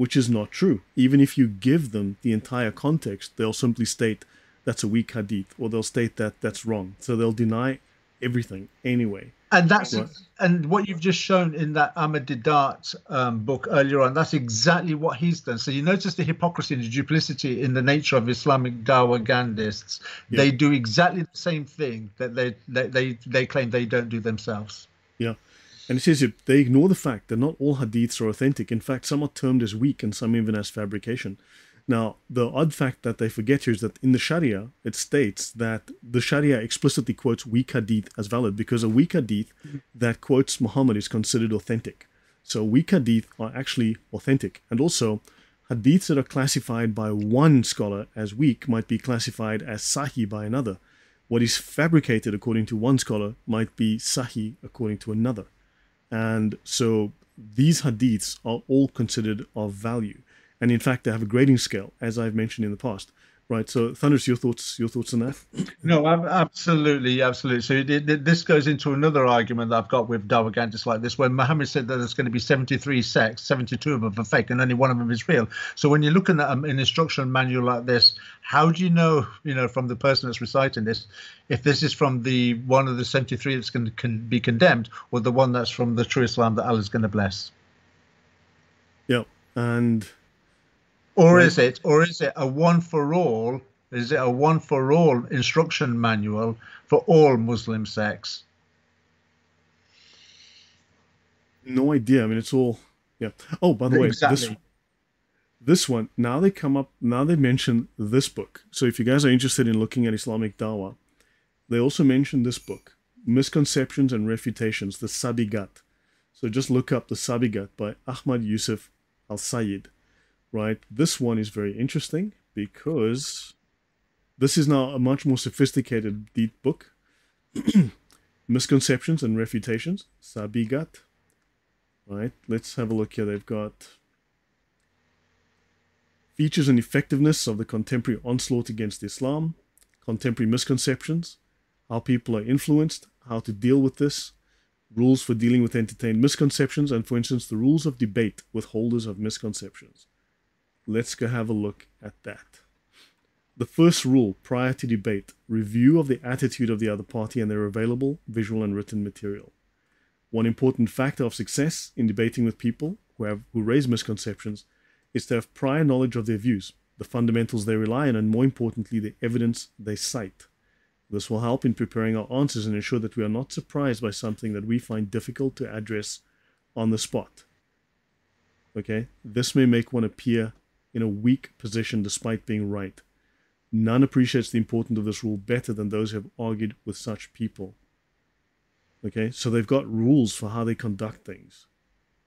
which is not true. Even if you give them the entire context, they'll simply state that's a weak hadith, or they'll state that that's wrong. So they'll deny everything anyway. And that's right. And what you've just shown in that Ahmed Didat um, book earlier on, that's exactly what he's done. So you notice the hypocrisy and the duplicity in the nature of Islamic Dawah Ghandists. Yeah. They do exactly the same thing that they, they, they, they claim they don't do themselves. Yeah. And it says they ignore the fact that not all hadiths are authentic. In fact, some are termed as weak and some even as fabrication. Now, the odd fact that they forget here is that in the Sharia, it states that the Sharia explicitly quotes weak hadith as valid, because a weak hadith that quotes Muhammad is considered authentic. So weak hadith are actually authentic. And also, hadiths that are classified by one scholar as weak might be classified as sahih by another. what is fabricated according to one scholar might be sahih according to another. And so these hadiths are all considered of value. And in fact, they have a grading scale, as I've mentioned in the past. Right. So, Thunderous, your thoughts, your thoughts on that? No, absolutely, absolutely. So it, it, this goes into another argument that I've got with Darwagantists like this, when Muhammad said that there's going to be seventy-three sects, seventy-two of them are fake, and only one of them is real. So when you're looking at um, an instruction manual like this, how do you know, you know, from the person that's reciting this, if this is from the one of the seventy-three that's going to con be condemned, or the one that's from the true Islam that Allah's going to bless? Yeah, and. Or is it, or is it a one for all? Is it a one for all instruction manual for all Muslim sects? No idea. I mean, it's all, yeah. Oh, by the way, exactly. this, this one, now they come up, now they mention this book. So if you guys are interested in looking at Islamic Dawah, they also mention this book, Misconceptions and Refutations, the Sabigat. So just look up the Sabigat by Ahmed Yusuf al-Sayyid. Right, this one is very interesting because this is now a much more sophisticated, deep book. Misconceptions and Refutations, Sabigat. Right, let's have a look here. They've got Features and Effectiveness of the Contemporary Onslaught Against Islam, Contemporary Misconceptions, How People Are Influenced, How to Deal with This, Rules for Dealing with Entertained Misconceptions, and for instance, the Rules of Debate with Holders of Misconceptions. Let's go have a look at that. The first rule prior to debate, review of the attitude of the other party and their available visual and written material. One important factor of success in debating with people who, have, who raise misconceptions is to have prior knowledge of their views, the fundamentals they rely on, and more importantly, the evidence they cite. This will help in preparing our answers and ensure that we are not surprised by something that we find difficult to address on the spot. Okay, this may make one appear in a weak position despite being right. None appreciates the importance of this rule better than those who have argued with such people. Okay, so they've got rules for how they conduct things.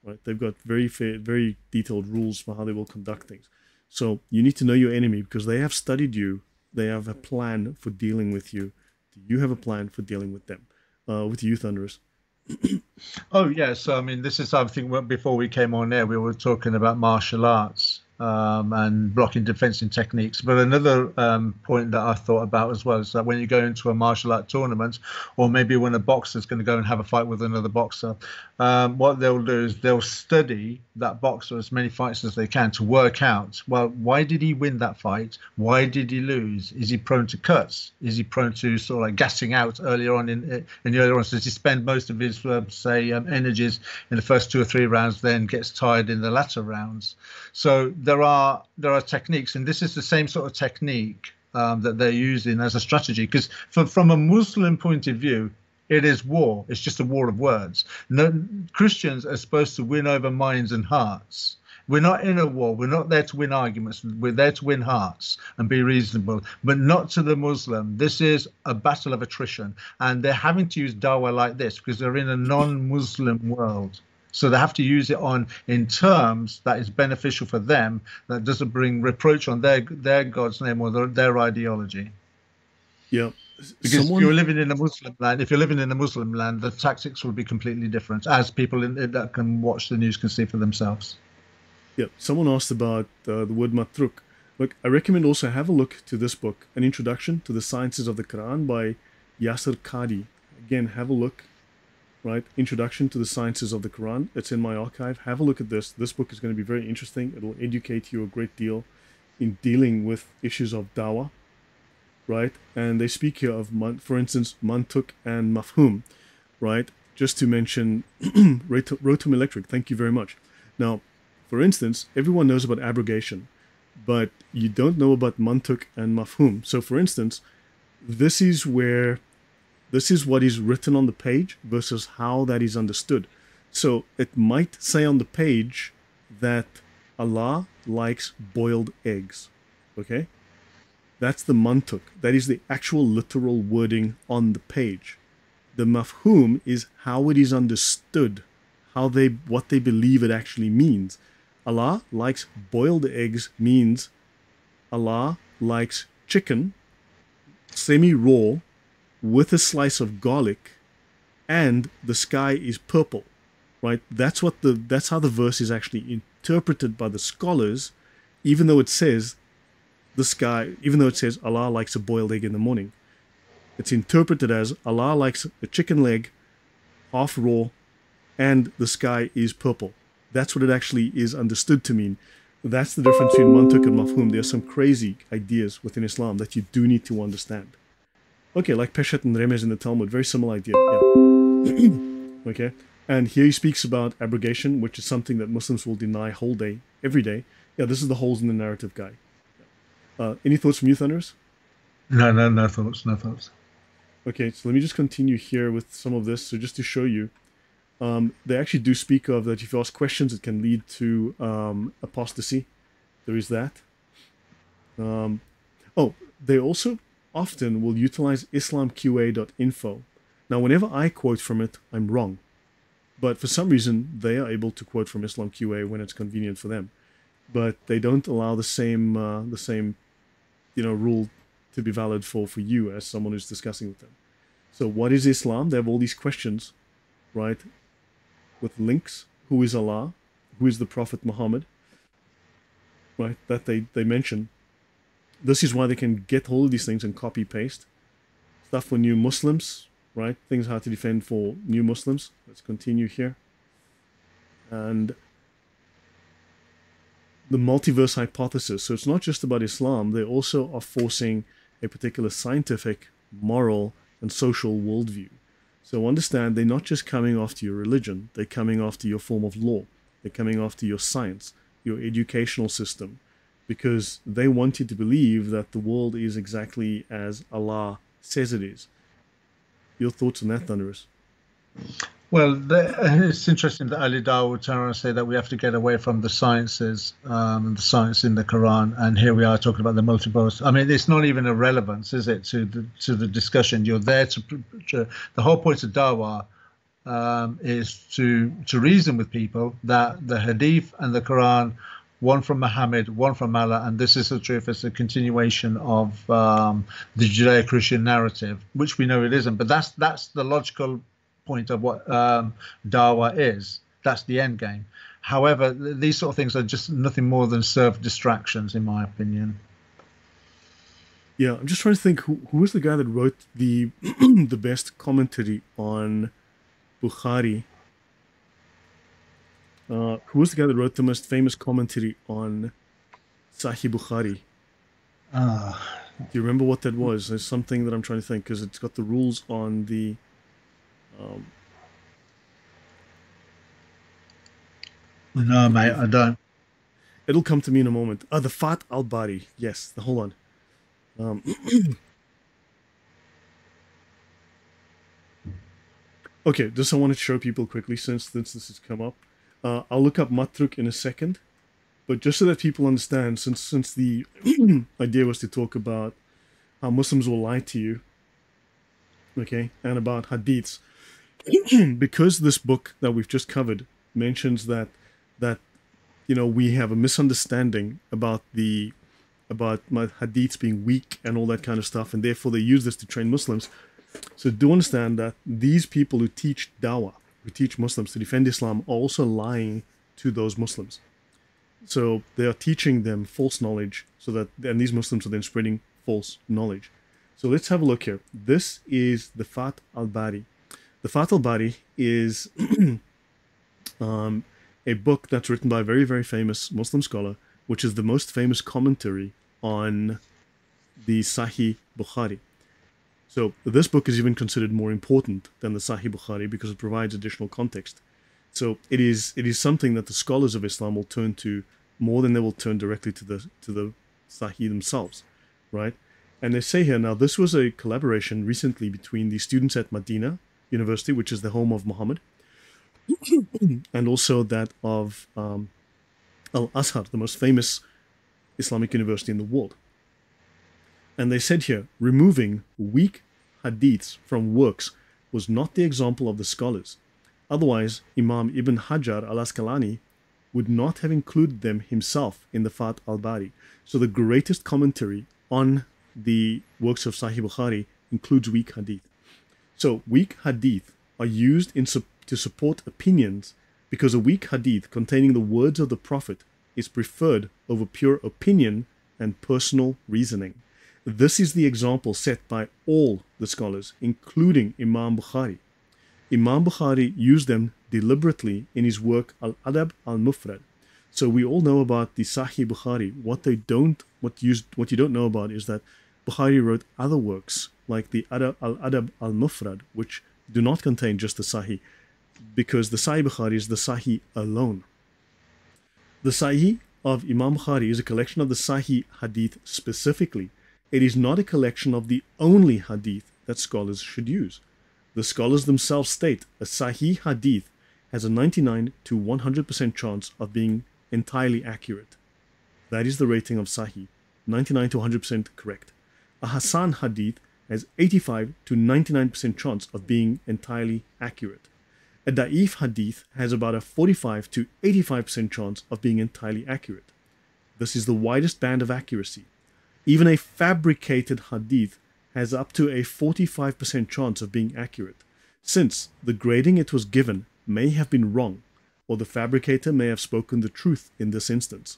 Right? They've got very fair, very detailed rules for how they will conduct things. So you need to know your enemy because they have studied you. They have a plan for dealing with you. Do you have a plan for dealing with them? Uh, with you, Thunderous. Oh, yes. Yeah. So, I mean, this is something before we came on air, we were talking about martial arts. Um, and blocking defensive techniques. But another um, point that I thought about as well is that when you go into a martial art tournament, or maybe when a boxer is going to go and have a fight with another boxer, um, what they'll do is they'll study that boxer as many fights as they can to work out, well, why did he win that fight? Why did he lose? Is he prone to cuts? Is he prone to sort of like gassing out earlier on in, in the earlier on? So does he spend most of his, uh, say, um, energies in the first two or three rounds, then gets tired in the latter rounds? So There are there are techniques, and this is the same sort of technique um, that they're using as a strategy. Because from a Muslim point of view, it is war. It's just a war of words. No, Christians are supposed to win over minds and hearts. We're not in a war. We're not there to win arguments. We're there to win hearts and be reasonable, but not to the Muslim. This is a battle of attrition, and they're having to use dawah like this because they're in a non-Muslim world. So they have to use it on in terms that is beneficial for them, that doesn't bring reproach on their their God's name or their, their ideology. Yeah, because Someone... if you're living in a Muslim land, if you're living in a Muslim land, the tactics will be completely different, as people in, that can watch the news can see for themselves. Yeah. Someone asked about uh, the word matruk. Look, I recommend also have a look to this book, An Introduction to the Sciences of the Quran by Yasir Qadi. Again, have a look. Right, Introduction to the Sciences of the Quran. It's in my archive. Have a look at this. This book is going to be very interesting. It will educate you a great deal in dealing with issues of dawah, right? And they speak here of, for instance, mantuk and mafhum, right? Just to mention Rotom Electric. Thank you very much. Now, for instance, everyone knows about abrogation, but you don't know about mantuk and mafhum. So, for instance, this is where... this is what is written on the page versus how that is understood. So it might say on the page that Allah likes boiled eggs. Okay? That's the mantuk. That is the actual literal wording on the page. The mafhum is how it is understood, how they, what they believe it actually means. Allah likes boiled eggs means Allah likes chicken, semi-raw, with a slice of garlic, and the sky is purple, right? That's what the that's how the verse is actually interpreted by the scholars, even though it says the sky, even though it says Allah likes a boiled egg in the morning. It's interpreted as Allah likes a chicken leg, half raw, and the sky is purple. That's what it actually is understood to mean. That's the difference between mantiq and mafhum. There are some crazy ideas within Islam that you do need to understand. Okay, like peshat and remez in the Talmud, very similar idea. Yeah. Okay, and here he speaks about abrogation, which is something that Muslims will deny whole day, every day. Yeah, this is the holes in the narrative guy. Uh, any thoughts from you, Thunderous? No, no, no thoughts, no thoughts. Okay, so let me just continue here with some of this. So just to show you, um, they actually do speak of that if you ask questions, it can lead to um, apostasy. There is that. Um, oh, they also often will utilize islam q a dot info. Now, whenever I quote from it, I'm wrong. But for some reason, they are able to quote from islam q a when it's convenient for them. But they don't allow the same, uh, the same, you know, rule to be valid for, for you as someone who's discussing with them. So what is Islam? They have all these questions, right? With links, who is Allah? Who is the Prophet Muhammad? Right, that they, they mention. This is why they can get hold of these things and copy paste. Stuff for new Muslims, right? Things how to defend for new Muslims. Let's continue here. And the multiverse hypothesis. So it's not just about Islam. They also are forcing a particular scientific, moral, and social worldview. So understand, they're not just coming after your religion. They're coming after your form of law. They're coming after your science, your educational system, because they want you to believe that the world is exactly as Allah says it is. Your thoughts on that, Thunderous? Well, the, it's interesting that Ali Dawud would turn around and say that we have to get away from the sciences, um, the science in the Quran, and here we are talking about the multiverse. I mean, it's not even a relevance, is it, to the to the discussion? You're there to, to the whole point of Dawah um, is to to reason with people that the Hadith and the Quran, one from Muhammad, one from Allah, and this is the truth. It's a continuation of um, the Judeo-Christian narrative, which we know it isn't. But that's that's the logical point of what um, Dawah is. That's the end game. However, th these sort of things are just nothing more than serve distractions, in my opinion. Yeah, I'm just trying to think, who, who was the guy that wrote the the best commentary on Bukhari? Uh, who was the guy that wrote the most famous commentary on Sahih Bukhari? Uh, Do you remember what that was? There's something that I'm trying to think, because it's got the rules on the Um, no, mate, I don't. It'll come to me in a moment. Oh, the Fath al-Bari. Yes, the, hold on. Um, okay, just I wanted to show people quickly since, since this has come up. Uh, I'll look up Matruk in a second. But just so that people understand, since, since the idea was to talk about how Muslims will lie to you, okay, and about hadiths, because this book that we've just covered mentions that that you know we have a misunderstanding about the about my hadiths being weak and all that kind of stuff, and therefore they use this to train Muslims. So do understand that these people who teach dawah, who teach Muslims to defend Islam, are also lying to those Muslims. So they are teaching them false knowledge, so that and these Muslims are then spreading false knowledge. So let's have a look here. This is the Fath al-Bari. The Fath al-Bari is um, a book that's written by a very, very famous Muslim scholar, which is the most famous commentary on the Sahih Bukhari. So this book is even considered more important than the Sahih Bukhari because it provides additional context. So it is it is something that the scholars of Islam will turn to more than they will turn directly to the to the Sahih themselves, right? And they say here, now this was a collaboration recently between the students at Medina University, which is the home of Muhammad, and also that of um, Al-Azhar, the most famous Islamic university in the world. And they said here, removing weak hadiths from works was not the example of the scholars. Otherwise, Imam Ibn Hajar al-Asqalani would not have included them himself in the Fath al-Bari. So the greatest commentary on the works of Sahih Bukhari includes weak hadith. So weak hadith are used in su to support opinions because a weak hadith containing the words of the Prophet is preferred over pure opinion and personal reasoning. This is the example set by all the scholars, including Imam Bukhari. Imam Bukhari used them deliberately in his work Al-Adab Al-Mufrad. So we all know about the Sahih Bukhari. What they don't, what you, what you don't know about is that Bukhari wrote other works like the Al-Adab Al-Mufrad, which do not contain just the Sahih, because the Sahih Bukhari is the Sahih alone. The Sahih of Imam Bukhari is a collection of the Sahih Hadith specifically. It is not a collection of the only Hadith that scholars should use. The scholars themselves state a Sahih Hadith has a ninety-nine to one hundred percent chance of being entirely accurate. That is the rating of Sahih, ninety-nine to one hundred percent correct. A Hasan Hadith has eighty-five to ninety-nine percent chance of being entirely accurate. A Da'if Hadith has about a forty-five to eighty-five percent chance of being entirely accurate. This is the widest band of accuracy. Even a fabricated Hadith has up to a forty-five percent chance of being accurate, since the grading it was given may have been wrong, or the fabricator may have spoken the truth in this instance.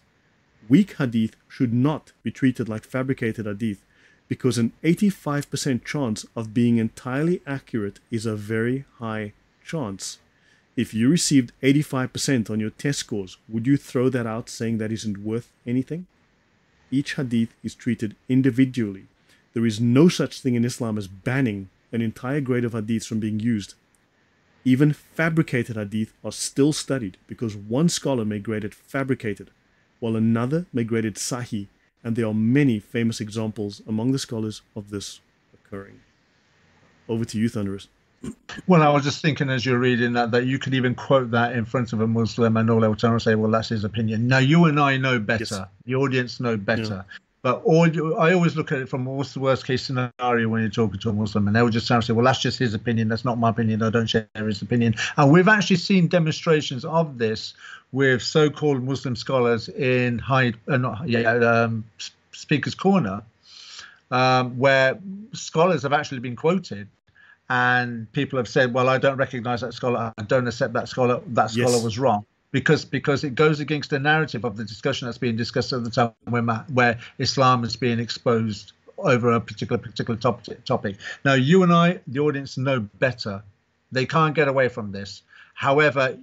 Weak Hadith should not be treated like fabricated Hadith, because an eighty-five percent chance of being entirely accurate is a very high chance. If you received eighty-five percent on your test scores, would you throw that out saying that isn't worth anything? Each Hadith is treated individually. There is no such thing in Islam as banning an entire grade of Hadith from being used. Even fabricated Hadith are still studied, because one scholar may grade it fabricated, while another may grade it Sahih, and there are many famous examples among the scholars of this occurring. Over to you, Thunderous. Well, I was just thinking as you're reading that, that you could even quote that in front of a Muslim and all they will turn and say, well, that's his opinion. Now, you and I know better. Yes. The audience know better. Yeah. But all, I always look at it from what's the worst case scenario when you're talking to a Muslim, and they will just turn and say, well, that's just his opinion. That's not my opinion. I don't share his opinion. And we've actually seen demonstrations of this with so-called Muslim scholars in high, uh, not, yeah, um, Speaker's Corner, um, where scholars have actually been quoted. And people have said, well, I don't recognize that scholar. I don't accept that scholar. That scholar yes. was wrong. Because because it goes against the narrative of the discussion that's being discussed at the time when, where Islam is being exposed over a particular particular top, topic. Now, you and I, the audience, know better. They can't get away from this. However,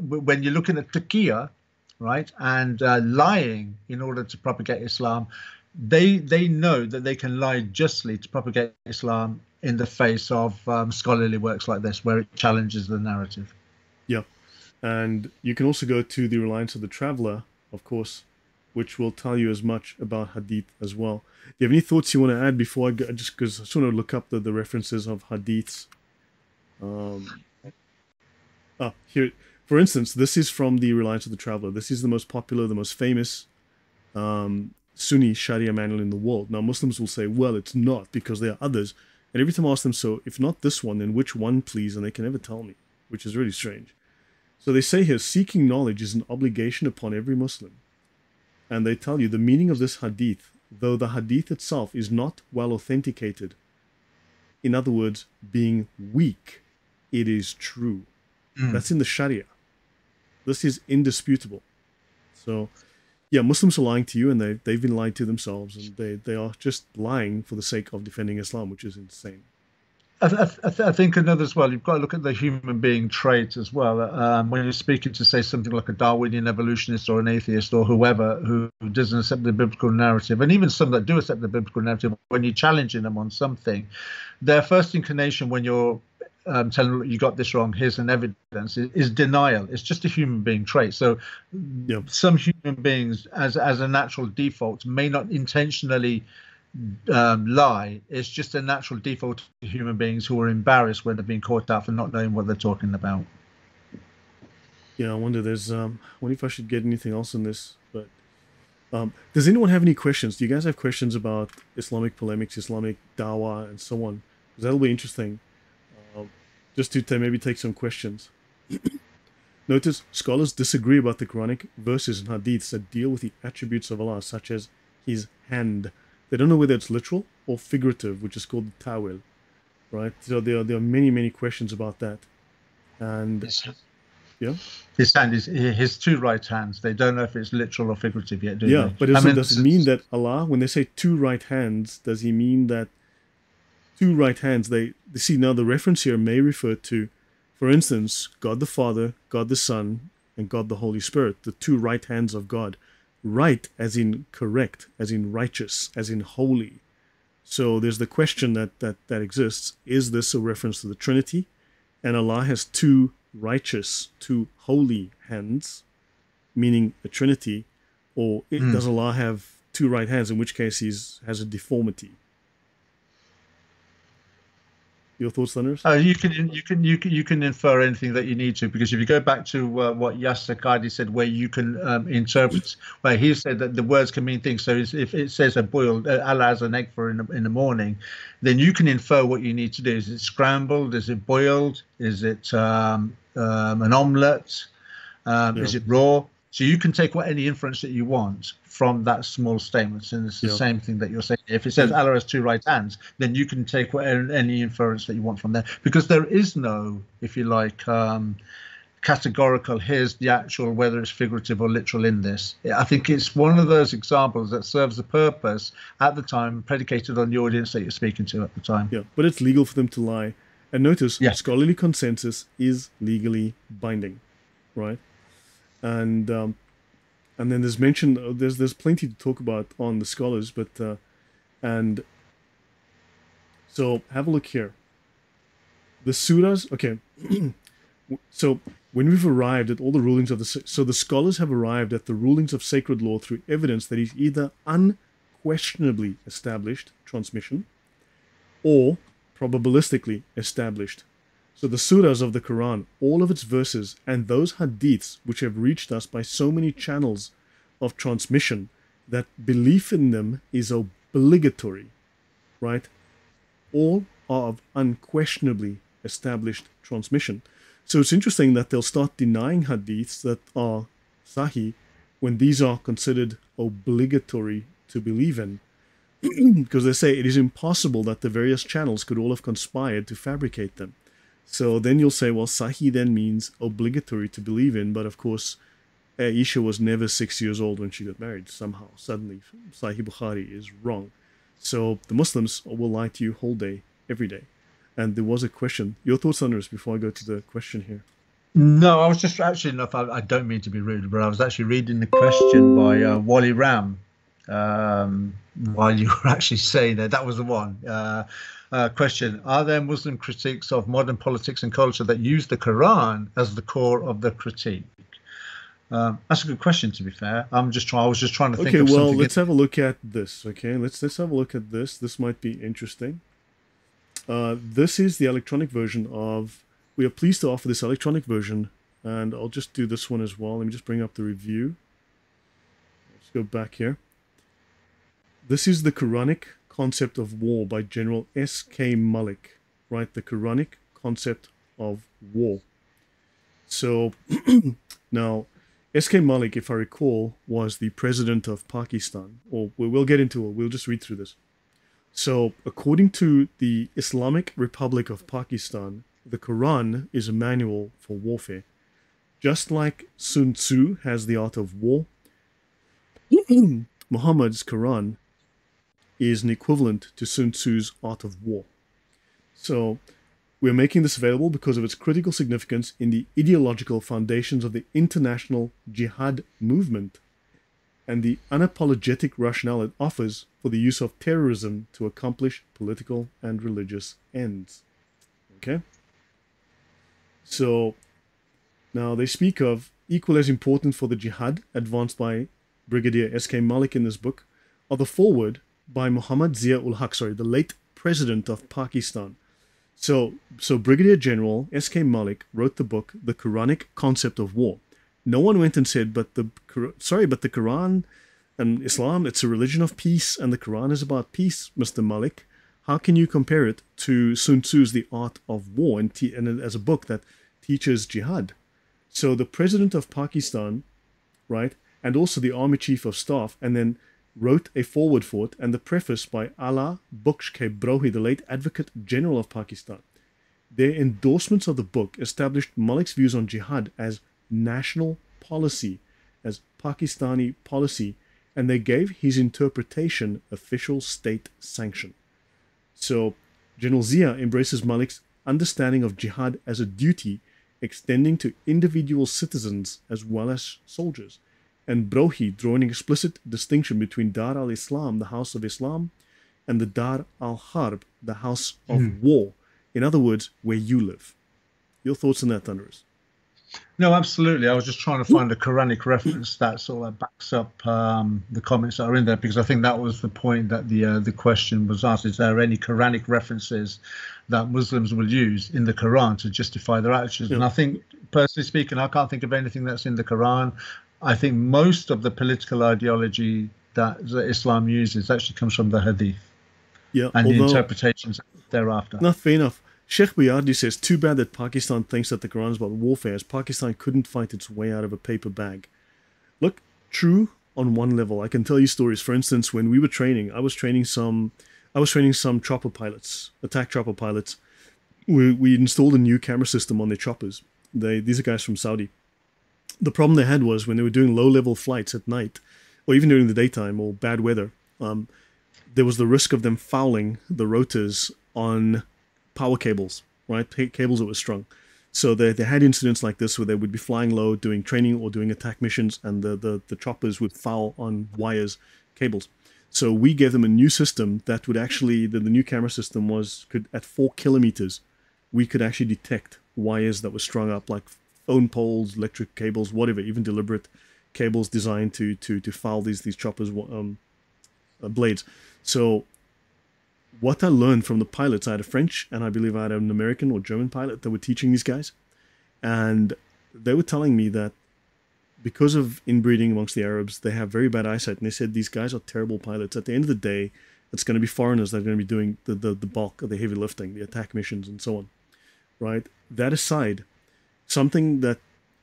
when you're looking at taqiyya, right, and uh, lying in order to propagate Islam, they they know that they can lie justly to propagate Islam in the face of um, scholarly works like this, where it challenges the narrative. Yeah, and you can also go to the Reliance of the Traveler, of course, which will tell you as much about Hadith as well. Do you have any thoughts you want to add before I go? Just because I just want to look up the, the references of Hadiths. Um, ah, here, for instance, this is from the Reliance of the Traveler. This is the most popular, the most famous um, Sunni Sharia manual in the world. Now, Muslims will say, well, it's not, because there are others. And every time I ask them, so if not this one, then which one, please? And they can never tell me, which is really strange. So they say here, seeking knowledge is an obligation upon every Muslim. And they tell you the meaning of this hadith, though the hadith itself is not well authenticated. In other words, being weak, it is true. Mm. That's in the Sharia. This is indisputable. So, yeah, Muslims are lying to you, and they, they've been lied to themselves, and they, they are just lying for the sake of defending Islam, which is insane. I, th I, th I think another as well, you've got to look at the human being trait as well. Um, when you're speaking to, say, something like a Darwinian evolutionist or an atheist or whoever who doesn't accept the biblical narrative, and even some that do accept the biblical narrative, when you're challenging them on something, their first inclination when you're Um, telling them you got this wrong, here's an evidence, is, is denial. It's just a human being trait. So yeah. Some human beings, as as a natural default, may not intentionally um, lie. It's just a natural default to human beings who are embarrassed when they're being caught out for not knowing what they're talking about. Yeah, I wonder. There's. Um, I wonder if I should get anything else on this. But um, does anyone have any questions? Do you guys have questions about Islamic polemics, Islamic dawah, and so on? Because that'll be interesting. Just to maybe take some questions. Notice scholars disagree about the Quranic verses and hadiths that deal with the attributes of Allah, such as His hand. They don't know whether it's literal or figurative, which is called the ta'wil. right? So there are, there are many, many questions about that. And yes. Yeah, his hand is his two right hands. They don't know if it's literal or figurative yet, do yeah, they? But also, I mean, does it mean that Allah, when they say two right hands, does he mean that two right hands? They see now the reference here may refer to, for instance, God the Father, God the Son, and God the Holy Spirit, the two right hands of God. Right as in correct, as in righteous, as in holy. So there's the question that that that exists: is this a reference to the Trinity? And Allah has two righteous, two holy hands, meaning a Trinity, or it, mm. does Allah have two right hands? In which case, he's has a deformity. Your thoughts, Thunderous? Oh, you can you can you can you can infer anything that you need to, because if you go back to uh, what Yasir Qadi said, where you can um, interpret, where he said that the words can mean things. So if it says a boiled uh, Allah has an egg for in the, in the morning, then you can infer what you need to do. Is it scrambled? Is it boiled? Is it um, um, an omelette? Um, yeah. Is it raw? So you can take what any inference that you want from that small statement, and it's the yeah. same thing that you're saying. If it says Allah has two right hands, then you can take what, any inference that you want from there, because there is no, if you like, um, categorical. Here's the actual, whether it's figurative or literal in this. I think it's one of those examples that serves the purpose at the time, predicated on the audience that you're speaking to at the time. Yeah, but it's legal for them to lie. And notice, yeah. scholarly consensus is legally binding, right? And um, and then there's mention there's there's plenty to talk about on the scholars, but uh, and so have a look here. The surahs, okay. So when we've arrived at all the rulings of the so the scholars have arrived at the rulings of sacred law through evidence that is either unquestionably established transmission, or probabilistically established. So the surahs of the Quran, all of its verses, and those hadiths which have reached us by so many channels of transmission, that belief in them is obligatory, right? All are of unquestionably established transmission. So it's interesting that they'll start denying hadiths that are sahih when these are considered obligatory to believe in, because they say it is impossible that the various channels could all have conspired to fabricate them. So then you'll say, well, sahih then means obligatory to believe in. But of course, Aisha was never six years old when she got married. Somehow, suddenly, Sahih Bukhari is wrong. So the Muslims will lie to you whole day, every day. And there was a question. Your thoughts on this before I go to the question here? No, I was just actually, enough. I, I don't mean to be rude, but I was actually reading the question by uh, Wali Ramme. Um, while you were actually saying that, that was the one uh, uh, question. Are there Muslim critiques of modern politics and culture that use the Quran as the core of the critique? Um, that's a good question, to be fair. I'm just trying. I was just trying to think. Okay, of well, something let's have a look at this. Okay, let's let's have a look at this. This might be interesting. Uh, this is the electronic version of. We are pleased to offer this electronic version, and I'll just do this one as well. Let me just bring up the review. Let's go back here. This is the Quranic Concept of War by General S K Malik, right? The Quranic Concept of War. So now, S K Malik, if I recall, was the president of Pakistan, or we'll get into it. We'll just read through this. So according to the Islamic Republic of Pakistan, the Quran is a manual for warfare. Just like Sun Tzu has the art of war, Muhammad's Quran is an equivalent to Sun Tzu's Art of War. So we're making this available because of its critical significance in the ideological foundations of the international jihad movement and the unapologetic rationale it offers for the use of terrorism to accomplish political and religious ends. Okay? So now they speak of equal as important for the jihad advanced by Brigadier S K Malik in this book, are the foreword by Muhammad Ziaul Haq, sorry, the late president of Pakistan. So, so Brigadier General S K Malik wrote the book, The Quranic Concept of War. No one went and said, but the sorry, but the Quran and Islam, it's a religion of peace, and the Quran is about peace, Mister Malik. How can you compare it to Sun Tzu's The Art of War, and, te and as a book that teaches jihad? So the president of Pakistan, right? And also the army chief of staff, and then wrote a foreword for it and the preface by Ala Bukhsh K. Brohi, the late Advocate General of Pakistan. Their endorsements of the book established Malik's views on jihad as national policy, as Pakistani policy, and they gave his interpretation official state sanction. So, General Zia embraces Malik's understanding of jihad as a duty extending to individual citizens as well as soldiers, and Brohi drawing an explicit distinction between Dar al-Islam, the house of Islam, and the Dar al-Harb, the house of mm. war. In other words, where you live. Your thoughts on that, Thunderous? No, absolutely. I was just trying to find a Quranic reference that sort of backs up um, the comments that are in there, because I think that was the point that the uh, the question was asked: is there any Quranic references that Muslims will use in the Quran to justify their actions? Yeah. And I think, personally speaking, I can't think of anything that's in the Quran. I think most of the political ideology that, that Islam uses actually comes from the Hadith, yeah, and although, the interpretations thereafter. Not fair enough. Sheikh Biyadi says, too bad that Pakistan thinks that the Quran is about warfare, as Pakistan couldn't fight its way out of a paper bag. Look, true on one level. I can tell you stories. For instance, when we were training, I was training some, I was training some chopper pilots, attack chopper pilots. We, we installed a new camera system on their choppers. They, these are guys from Saudi. The problem they had was when they were doing low-level flights at night, or even during the daytime or bad weather, um, there was the risk of them fouling the rotors on power cables, right? Cables that were strung. So they, they had incidents like this where they would be flying low, doing training or doing attack missions, and the, the, the choppers would foul on wires, cables. So we gave them a new system that would actually, the, the new camera system was, could at four kilometers, we could actually detect wires that were strung up, like phone poles, electric cables, whatever, even deliberate cables designed to to to foul these, these choppers' um, uh, blades. So what I learned from the pilots, I had a French and I believe I had an American or German pilot that were teaching these guys. And they were telling me that because of inbreeding amongst the Arabs, they have very bad eyesight. And they said, these guys are terrible pilots. At the end of the day, it's going to be foreigners that are going to be doing the, the, the bulk of the heavy lifting, the attack missions and so on, right? That aside, something that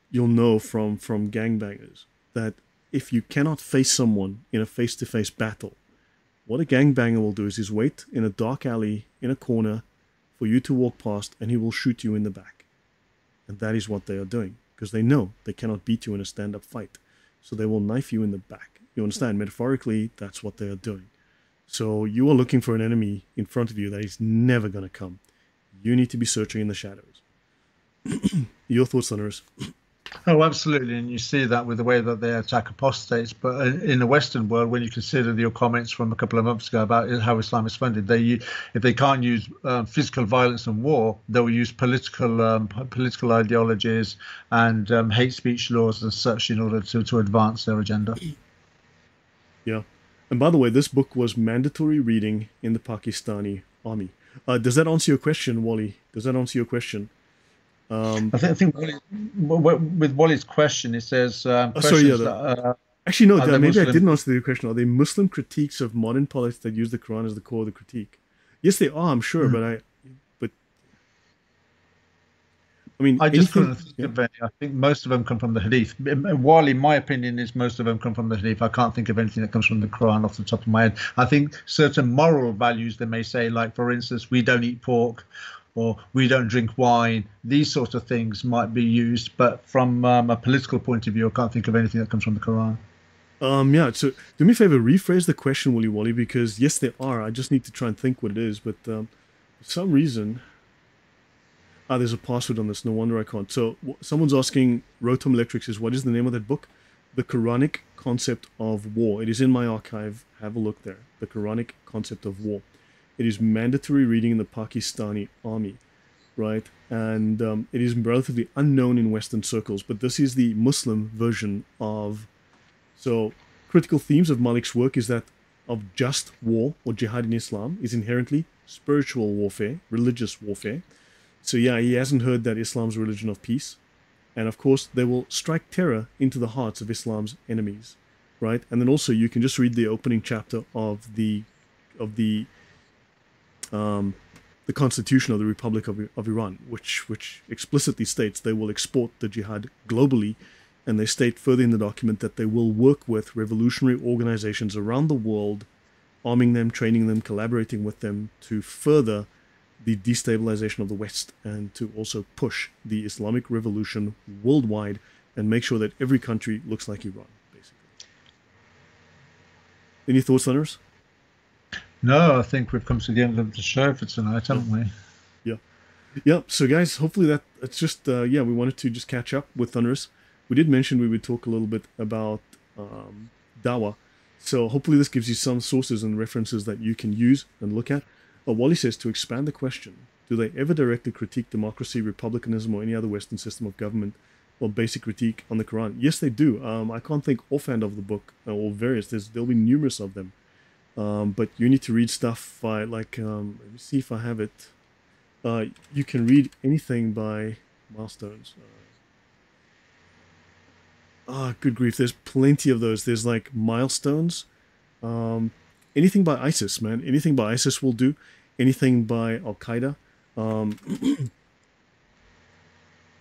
you'll know from, from gangbangers, that if you cannot face someone in a face-to-face battle, what a gangbanger will do is he's wait in a dark alley, in a corner, for you to walk past, and he will shoot you in the back. And that is what they are doing, because they know they cannot beat you in a stand-up fight. So they will knife you in the back. You understand? Metaphorically, that's what they are doing. So you are looking for an enemy in front of you that is never going to come. You need to be searching in the shadows. Your thoughts, Thunderous? Oh, absolutely. And you see that with the way that they attack apostates. But in the Western world, when you consider your comments from a couple of months ago about how Islam is funded, they, if they can't use um, physical violence and war, they'll use political um, political ideologies and um, hate speech laws and such in order to, to advance their agenda. Yeah. And by the way, this book was mandatory reading in the Pakistani army. Uh, does that answer your question, Wally? Does that answer your question? Um, I think, I think Wally, with Wally's question, it says... Um, oh, sorry, yeah, that, uh, actually, no, maybe Muslim... I didn't answer the question. Are there Muslim critiques of modern politics that use the Quran as the core of the critique? Yes, they are, I'm sure, mm. but I... But I mean, I just anything, couldn't think yeah. of any. I think most of them come from the Hadith. Wally, my opinion is most of them come from the Hadith. I can't think of anything that comes from the Quran off the top of my head. I think certain moral values they may say, like, for instance, we don't eat pork, or we don't drink wine. These sorts of things might be used, but from um, a political point of view, I can't think of anything that comes from the Quran. Um, yeah, so do me a favor, rephrase the question, Wally Wally, because yes, there are. I just need to try and think what it is, but um, for some reason... Ah, there's a password on this, no wonder I can't. So w someone's asking, Rotom Electric says, what is the name of that book? The Quranic Concept of War. It is in my archive. Have a look there. The Quranic Concept of War. It is mandatory reading in the Pakistani army, right? And um, it is relatively unknown in Western circles, but this is the Muslim version of... So, critical themes of Malik's work is that of just war, or jihad in Islam, is inherently spiritual warfare, religious warfare. So yeah, he hasn't heard that Islam's a religion of peace. And of course, they will strike terror into the hearts of Islam's enemies, right? And then also, you can just read the opening chapter of the... of the Um, the Constitution of the Republic of, of Iran, which, which explicitly states they will export the jihad globally and they state further in the document that they will work with revolutionary organizations around the world, arming them, training them, collaborating with them to further the destabilization of the West and to also push the Islamic revolution worldwide and make sure that every country looks like Iran, basically. Any thoughts on this? No, I think we've come to the end of the show for tonight, haven't we? Yeah. Yeah, so guys, hopefully that, it's just, uh, yeah, we wanted to just catch up with Thunderous. We did mention we would talk a little bit about um, Dawah. So hopefully this gives you some sources and references that you can use and look at. Uh, Wally says, to expand the question, do they ever directly critique democracy, republicanism, or any other Western system of government, or basic critique on the Quran? Yes, they do. Um, I can't think offhand of the book, or various. There's, there'll be numerous of them. Um, but you need to read stuff by, like, um, let me see if I have it. Uh, you can read anything by Milestones. Ah, uh, oh, good grief. There's plenty of those. There's, like, Milestones. Um, anything by ISIS, man. Anything by ISIS will do. Anything by Al-Qaeda. Um,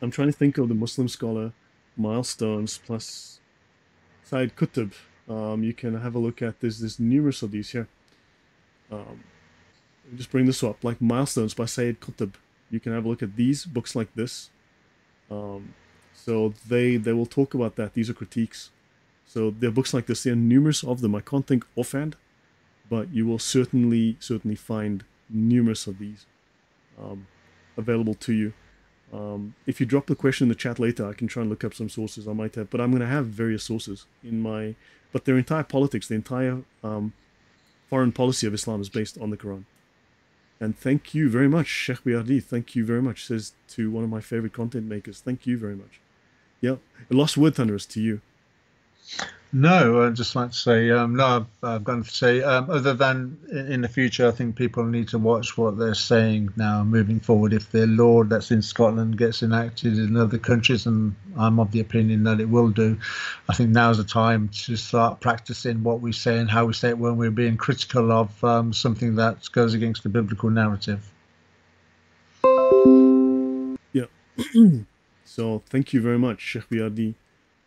I'm trying to think of the Muslim scholar Milestones plus Said Qutb. Um, you can have a look at this. There's numerous of these here. Um, let me just bring this up, like Milestones by Sayyid Qutb. You can have a look at these books like this. Um, so they they will talk about that. These are critiques. So there are books like this. There are numerous of them. I can't think offhand, but you will certainly certainly find numerous of these um, available to you. Um, if you drop the question in the chat later, I can try and look up some sources I might have. But I'm going to have various sources in my. But their entire politics, the entire um, foreign policy of Islam is based on the Quran. And thank you very much, Sheikh Biyadi. Thank you very much, says to one of my favorite content makers. Thank you very much. Yeah, a last word, Thunderous, to you. No, I'd just like to say, um, no, I've, I've gone to say, um, other than in, in the future, I think people need to watch what they're saying now moving forward. If their law that's in Scotland gets enacted in other countries, and I'm of the opinion that it will do, I think now's the time to start practicing what we say and how we say it when we're being critical of um, something that goes against the biblical narrative. Yeah. So thank you very much, Sheikh Biyadi.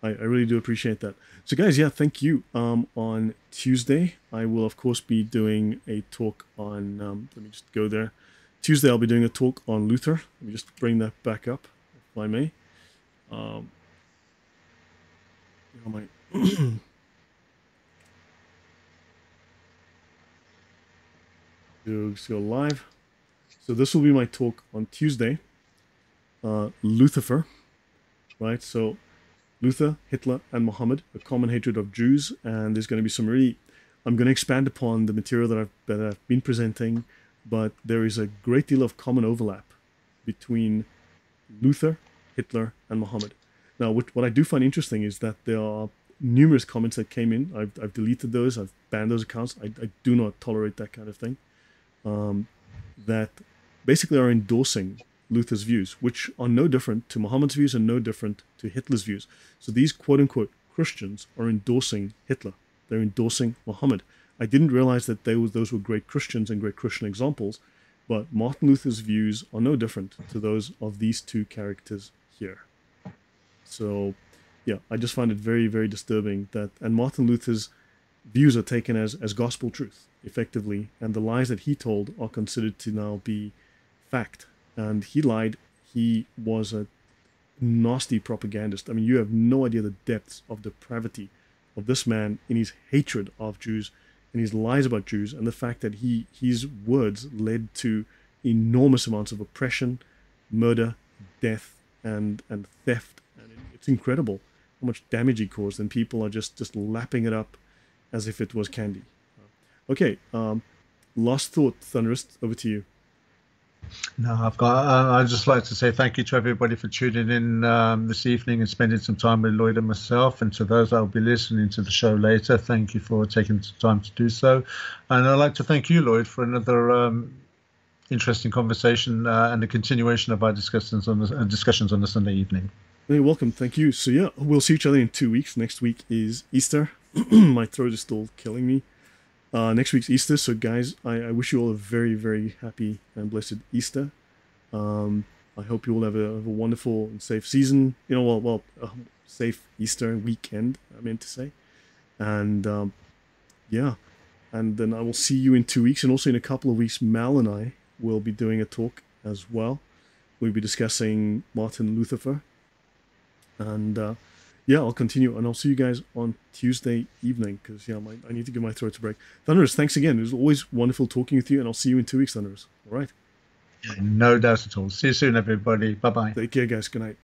I really do appreciate that. So guys, yeah, thank you. Um, on Tuesday, I will, of course, be doing a talk on, um, let me just go there. Tuesday, I'll be doing a talk on Luther. Let me just bring that back up, if I may. Um, you know, my let's go live. So this will be my talk on Tuesday. Uh, Lucifer, right? So Luther, Hitler, and Muhammad, a common hatred of Jews, and there's going to be some really, I'm going to expand upon the material that I've, that I've been presenting, but there is a great deal of common overlap between Luther, Hitler, and Muhammad. Now, what, what I do find interesting is that there are numerous comments that came in. I've, I've deleted those. I've banned those accounts. I, I do not tolerate that kind of thing, um, that basically are endorsing Luther's views, which are no different to Muhammad's views and no different to Hitler's views. So these quote-unquote Christians are endorsing Hitler. They're endorsing Muhammad. I didn't realize that they were, those were great Christians and great Christian examples, but Martin Luther's views are no different to those of these two characters here. So, yeah, I just find it very, very disturbing that, and Martin Luther's views are taken as, as gospel truth, effectively, and the lies that he told are considered to now be fact. And he lied. He was a nasty propagandist. I mean, you have no idea the depths of depravity of this man in his hatred of Jews and his lies about Jews and the fact that he his words led to enormous amounts of oppression, murder, death, and, and theft. And it, it's incredible how much damage he caused, and people are just, just lapping it up as if it was candy. Okay, um, last thought, Thunderous, over to you. No, I've got. Uh, I'd just like to say thank you to everybody for tuning in um, this evening and spending some time with Lloyd and myself. And to those that will be listening to the show later, thank you for taking the time to do so. And I'd like to thank you, Lloyd, for another um, interesting conversation uh, and a continuation of our discussions on the, uh, discussions on the Sunday evening. You're welcome. Thank you. So yeah, we'll see each other in two weeks. Next week is Easter. My throat is still killing me. Uh, next week's Easter, so guys, I, I wish you all a very, very happy and blessed Easter. Um, I hope you all have a, have a wonderful and safe season. You know, well, well, a safe Easter weekend, I meant to say. And um, yeah, and then I will see you in two weeks. And also in a couple of weeks, Mal and I will be doing a talk as well. We'll be discussing Martin Luther. And uh, yeah, I'll continue. And I'll see you guys on Tuesday evening because, yeah, my, I need to give my throat a break. Thunderous, thanks again. It was always wonderful talking with you. And I'll see you in two weeks, Thunderous. All right. No doubt at all. See you soon, everybody. Bye-bye. Take care, guys. Good night.